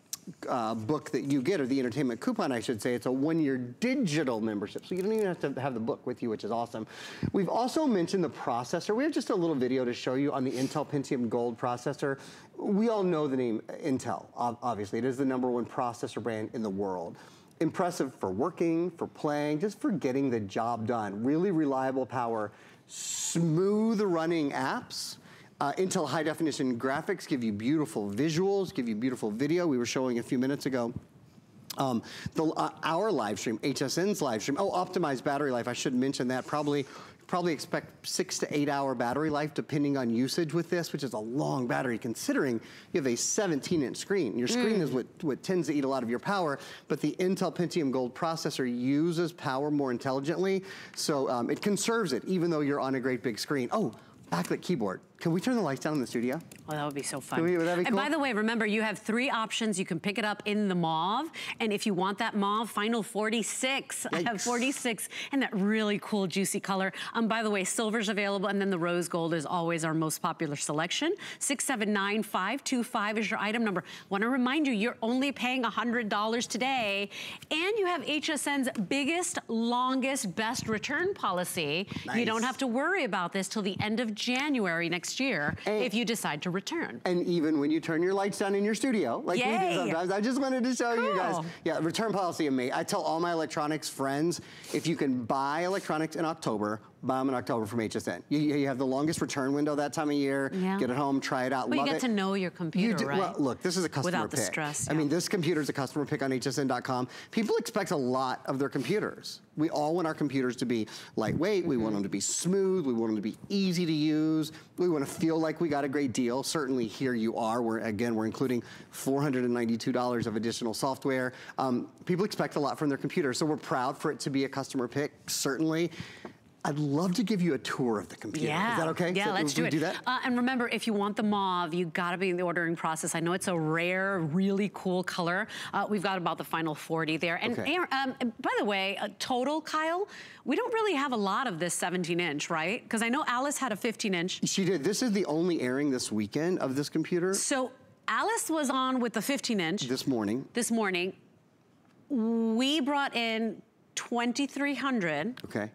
Uh, book that you get, or the entertainment coupon I should say, it's a one-year digital membership, so you don't even have to have the book with you, which is awesome. We've also mentioned the processor. We have just a little video to show you on the Intel Pentium Gold processor. We all know the name Intel, obviously. It is the number one processor brand in the world. Impressive for working, for playing, just for getting the job done. Really reliable power, smooth running apps. Uh, Intel high-definition graphics give you beautiful visuals, give you beautiful video. We were showing a few minutes ago um, the, uh, our live stream, H S N's live stream. Oh, optimized battery life. I should mention that. Probably, probably expect six to eight-hour battery life depending on usage with this, which is a long battery considering you have a seventeen-inch screen. Your screen mm. is what, what tends to eat a lot of your power, but the Intel Pentium Gold processor uses power more intelligently, so um, it conserves it even though you're on a great big screen. Oh. Backlit keyboard. Can we turn the lights down in the studio? Oh, that would be so fun. Can we, would that be cool? And by the way, remember, you have three options. You can pick it up in the mauve, and if you want that mauve, final forty-six. Yikes. I have forty-six, and that really cool, juicy color. Um, by the way, silver's available, and then the rose gold is always our most popular selection. six seven nine five two five is your item number. Want to remind you, you're only paying one hundred dollars today, and you have H S N's biggest, longest, best return policy. Nice. You don't have to worry about this till the end of January next year, and if you decide to return. And even when you turn your lights down in your studio, like Yay. we do sometimes. I just wanted to show cool. you guys. Yeah, return policy and me. I tell all my electronics friends, if you can buy electronics in October, buy them in October from H S N. You, you have the longest return window that time of year. Yeah. Get it home, try it out, well, love it. But you get it. to know your computer, you do, right? Well, look, this is a customer Without pick. Without the stress. Yeah. I mean, this computer's a customer pick on H S N dot com. People expect a lot of their computers. We all want our computers to be lightweight. Mm-hmm. We want them to be smooth. We want them to be easy to use. We want to feel like we got a great deal. Certainly here you are. We're, again, we're including four hundred ninety-two dollars of additional software. Um, people expect a lot from their computers, so we're proud for it to be a customer pick, certainly. I'd love to give you a tour of the computer. Yeah. Is that okay? Yeah, so let's do it. Do that? Uh, and remember, if you want the mauve, you gotta be in the ordering process. I know it's a rare, really cool color. Uh, we've got about the final forty there. And okay. um, by the way, a total, Kyle, we don't really have a lot of this seventeen inch, right? Because I know Alice had a fifteen inch. She did. This is the only airing this weekend of this computer. So Alice was on with the fifteen inch. This morning. This morning. We brought in twenty-three hundred. Okay.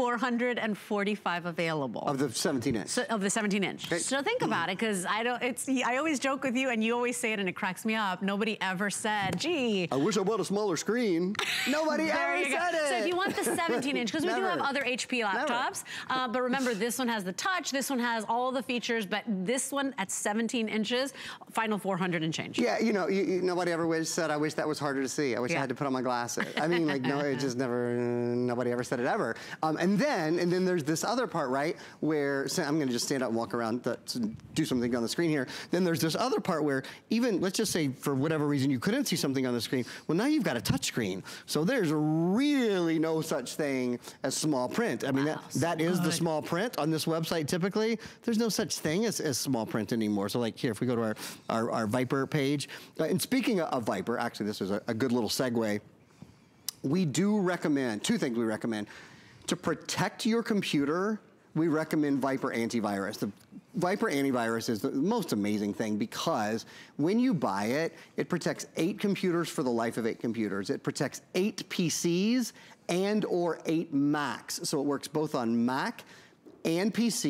four hundred forty-five available. Of the seventeen inch. So, of the seventeen inch. Okay. So think about it, because I don't. It's I always joke with you, and you always say it, and it cracks me up. Nobody ever said, "Gee, I wish I bought a smaller screen." Nobody ever said it. So if you want the seventeen inch, because we do have other H P laptops, uh, but remember, this one has the touch. This one has all the features, but this one at seventeen inches, final four hundred and change. Yeah, you know, you, you, nobody ever said, "I wish that was harder to see. I wish yeah. I had to put on my glasses." I mean, like, no, it just never. Nobody ever said it ever. Um, and And then, and then there's this other part, right, where, so I'm gonna just stand up and walk around to do something on the screen here. Then there's this other part where even, let's just say for whatever reason you couldn't see something on the screen, well now you've got a touch screen. So there's really no such thing as small print. I mean, wow, that, so that is the small print on this website typically. There's no such thing as, as small print anymore. So like here, if we go to our, our, our Viper page, uh, and speaking of, of Viper, actually this is a, a good little segue. We do recommend, two things we recommend. To protect your computer, we recommend Viper Antivirus. The Viper Antivirus is the most amazing thing because when you buy it, it protects eight computers for the life of eight computers. It protects eight P Cs and or eight Macs. So it works both on Mac and P C,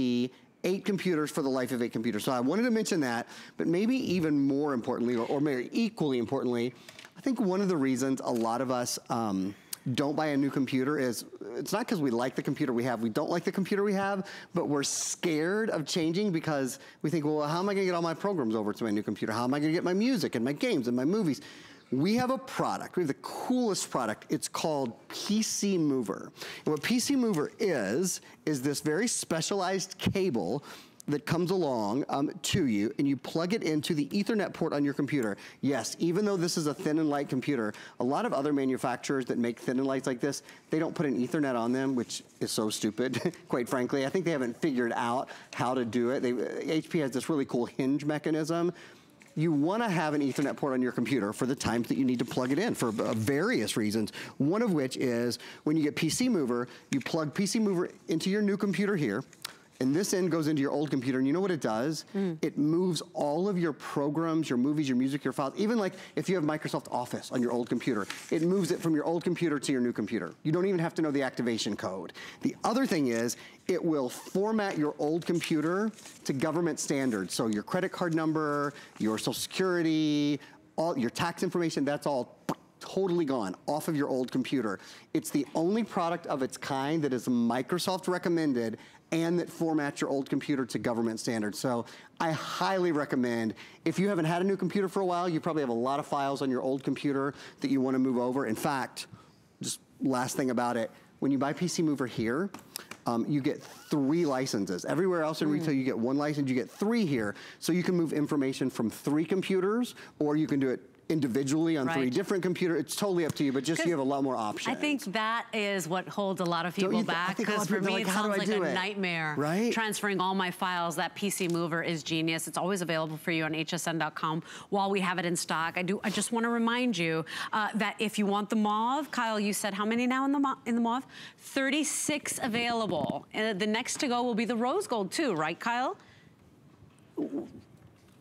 eight computers for the life of eight computers. So I wanted to mention that, but maybe even more importantly, or, or maybe equally importantly, I think one of the reasons a lot of us, um, don't buy a new computer is, it's not because we like the computer we have, we don't like the computer we have, but we're scared of changing because we think, well, how am I gonna get all my programs over to my new computer? How am I gonna get my music and my games and my movies? We have a product, we have the coolest product. It's called P C Mover. And what P C Mover is, is this very specialized cable that comes along um, to you, and you plug it into the Ethernet port on your computer. Yes, even though this is a thin and light computer, a lot of other manufacturers that make thin and lights like this, they don't put an Ethernet on them, which is so stupid, quite frankly. I think they haven't figured out how to do it. They, H P has this really cool hinge mechanism. You wanna have an Ethernet port on your computer for the times that you need to plug it in for various reasons. One of which is when you get P C Mover, you plug P C Mover into your new computer here, and this end goes into your old computer, and you know what it does? Mm. It moves all of your programs, your movies, your music, your files, even like if you have Microsoft Office on your old computer, it moves it from your old computer to your new computer. You don't even have to know the activation code. The other thing is, it will format your old computer to government standards. So your credit card number, your social security, all your tax information, that's all totally gone off of your old computer. It's the only product of its kind that is Microsoft recommended and that formats your old computer to government standards. So I highly recommend, if you haven't had a new computer for a while, you probably have a lot of files on your old computer that you wanna move over. In fact, just last thing about it, when you buy P C Mover here, um, you get three licenses. Everywhere else in mm. retail, you get one license, you get three here. So you can move information from three computers, or you can do it individually on right. three different computers. It's totally up to you, but just you have a lot more options. I think that is what holds a lot of people back, because for me, like, it sounds like a it? nightmare. Right? Transferring all my files. That P C Mover is genius. It's always available for you on H S N dot com while we have it in stock. I do. I just want to remind you uh, that if you want the mauve, Kyle, you said how many now in the, in the mauve? thirty-six available. And the next to go will be the rose gold too, right, Kyle? Ooh.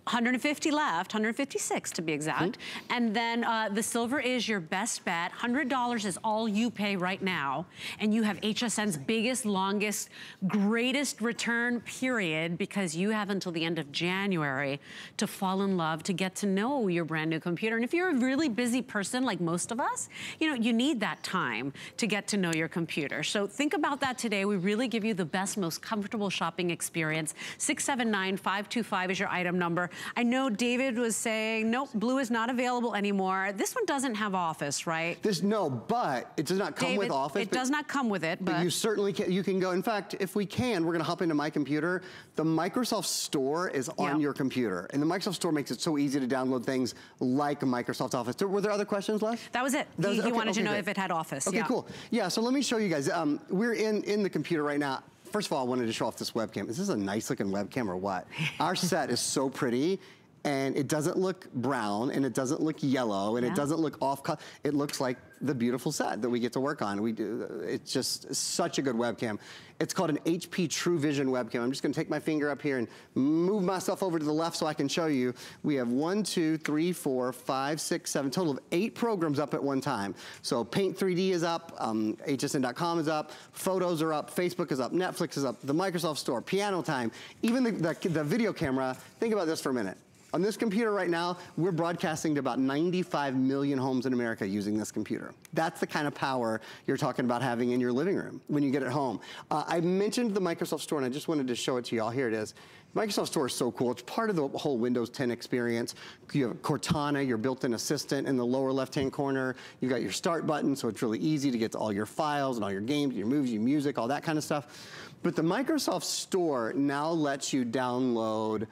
one hundred fifty left, one hundred fifty-six to be exact. Mm-hmm. And then uh, the silver is your best bet. one hundred dollars is all you pay right now. And you have H S N's biggest, longest, greatest return period, because you have until the end of January to fall in love, to get to know your brand new computer. And if you're a really busy person like most of us, you know, you need that time to get to know your computer. So think about that today. We really give you the best, most comfortable shopping experience. six seven nine, five two five is your item number. I know David was saying, nope, blue is not available anymore. This one doesn't have Office, right? This, no, but it does not come David, with Office. It but, does not come with it, but, but. you certainly can, you can go, in fact, if we can, we're gonna hop into my computer. The Microsoft Store is on yep. your computer. And the Microsoft Store makes it so easy to download things like Microsoft Office. So, were there other questions, Les? That was it. That was, he okay, wanted okay, to know great. if it had Office. Okay, yeah. cool. Yeah, so let me show you guys. Um, we're in, in the computer right now. First of all, I wanted to show off this webcam. Is this a nice looking webcam or what? Our set is so pretty, and it doesn't look brown, and it doesn't look yellow, and yeah. it doesn't look off color. It looks like the beautiful set that we get to work on. We do, it's just such a good webcam. It's called an H P True Vision webcam. I'm just gonna take my finger up here and move myself over to the left so I can show you. We have one, two, three, four, five, six, seven, total of eight programs up at one time. So Paint three D is up, um, H S N dot com is up, photos are up, Facebook is up, Netflix is up, the Microsoft Store, Piano Time, even the, the, the video camera. Think about this for a minute. On this computer right now, we're broadcasting to about ninety-five million homes in America using this computer. That's the kind of power you're talking about having in your living room when you get it home. Uh, I mentioned the Microsoft Store, and I just wanted to show it to y'all. Here it is. Microsoft Store is so cool. It's part of the whole Windows ten experience. You have Cortana, your built-in assistant in the lower left-hand corner. You've got your start button, so it's really easy to get to all your files and all your games, your movies, your music, all that kind of stuff. But the Microsoft Store now lets you download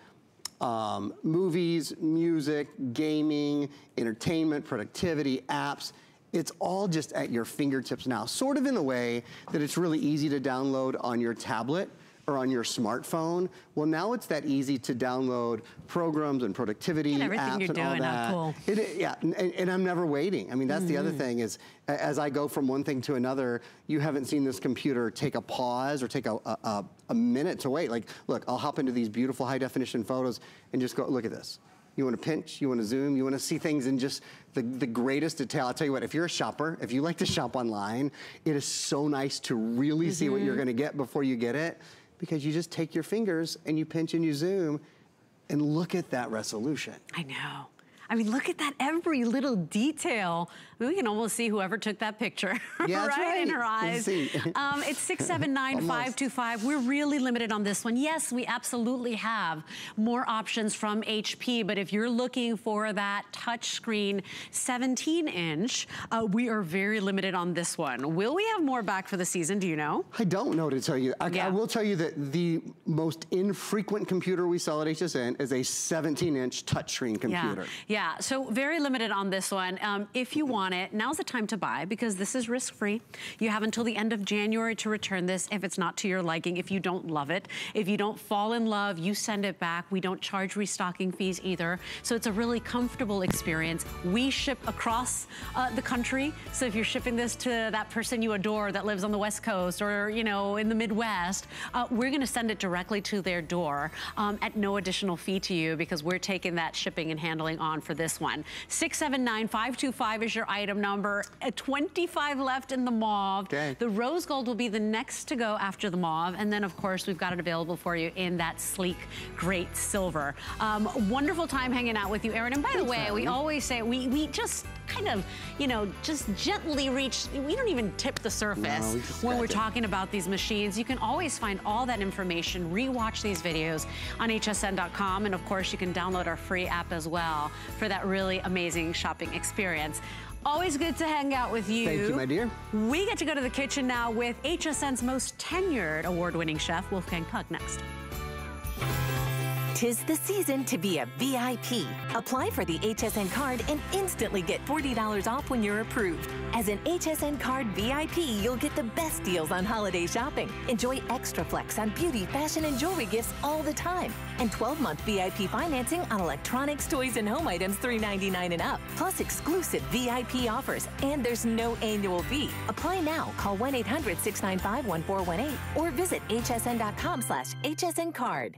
Um, movies, music, gaming, entertainment, productivity, apps. It's all just at your fingertips now, sort of in the way that it's really easy to download on your tablet or on your smartphone. Well, now it's that easy to download programs and productivity and everything apps you're and doing, all that. Cool. It, it, yeah, and, and I'm never waiting. I mean, that's mm-hmm. the other thing is, as I go from one thing to another, you haven't seen this computer take a pause or take a, a, a minute to wait. Like, look, I'll hop into these beautiful high definition photos and just go, look at this. You wanna pinch, you wanna zoom, you wanna see things in just the, the greatest detail. I'll tell you what, if you're a shopper, if you like to shop online, it is so nice to really mm-hmm. see what you're gonna get before you get it. Because you just take your fingers and you pinch and you zoom and look at that resolution. I know. I mean, look at that, every little detail. I mean, we can almost see whoever took that picture, yeah, right? right in her eyes. um, it's six seven nine five two five. We're really limited on this one. Yes, we absolutely have more options from H P, but if you're looking for that touchscreen seventeen inch, uh, we are very limited on this one. Will we have more back for the season? Do you know? I don't know to tell you. I, yeah. I will tell you that the most infrequent computer we sell at H S N is a seventeen inch touchscreen computer. Yeah. Yeah, so very limited on this one. Um, if you want it, now's the time to buy because this is risk-free. You have until the end of January to return this if it's not to your liking, if you don't love it. If you don't fall in love, you send it back. We don't charge restocking fees either. So it's a really comfortable experience. We ship across uh, the country. So if you're shipping this to that person you adore that lives on the West Coast or, you know, in the Midwest, uh, we're gonna send it directly to their door um, at no additional fee to you because we're taking that shipping and handling on for this one. six seven nine five two five is your item number. twenty-five left in the mauve. Okay. The rose gold will be the next to go after the mauve. And then, of course, we've got it available for you in that sleek, great silver. Um, wonderful time hanging out with you, Erin. And by the way, we always say we, we just kind of, you know, just gently reach, we don't even tip the surface no, we when we're it. talking about these machines. You can always find all that information, rewatch these videos on H S N dot com. And, of course, you can download our free app as well for that really amazing shopping experience. Always good to hang out with you. Thank you, my dear. We get to go to the kitchen now with H S N's most tenured award-winning chef, Wolfgang Puck, next. Tis the season to be a V I P. Apply for the H S N card and instantly get forty dollars off when you're approved. As an H S N card V I P, you'll get the best deals on holiday shopping. Enjoy extra flex on beauty, fashion, and jewelry gifts all the time. And twelve month V I P financing on electronics, toys, and home items three ninety-nine and up. Plus exclusive V I P offers, and there's no annual fee. Apply now. Call one eight hundred six nine five one four one eight or visit H S N dot com slash H S N card.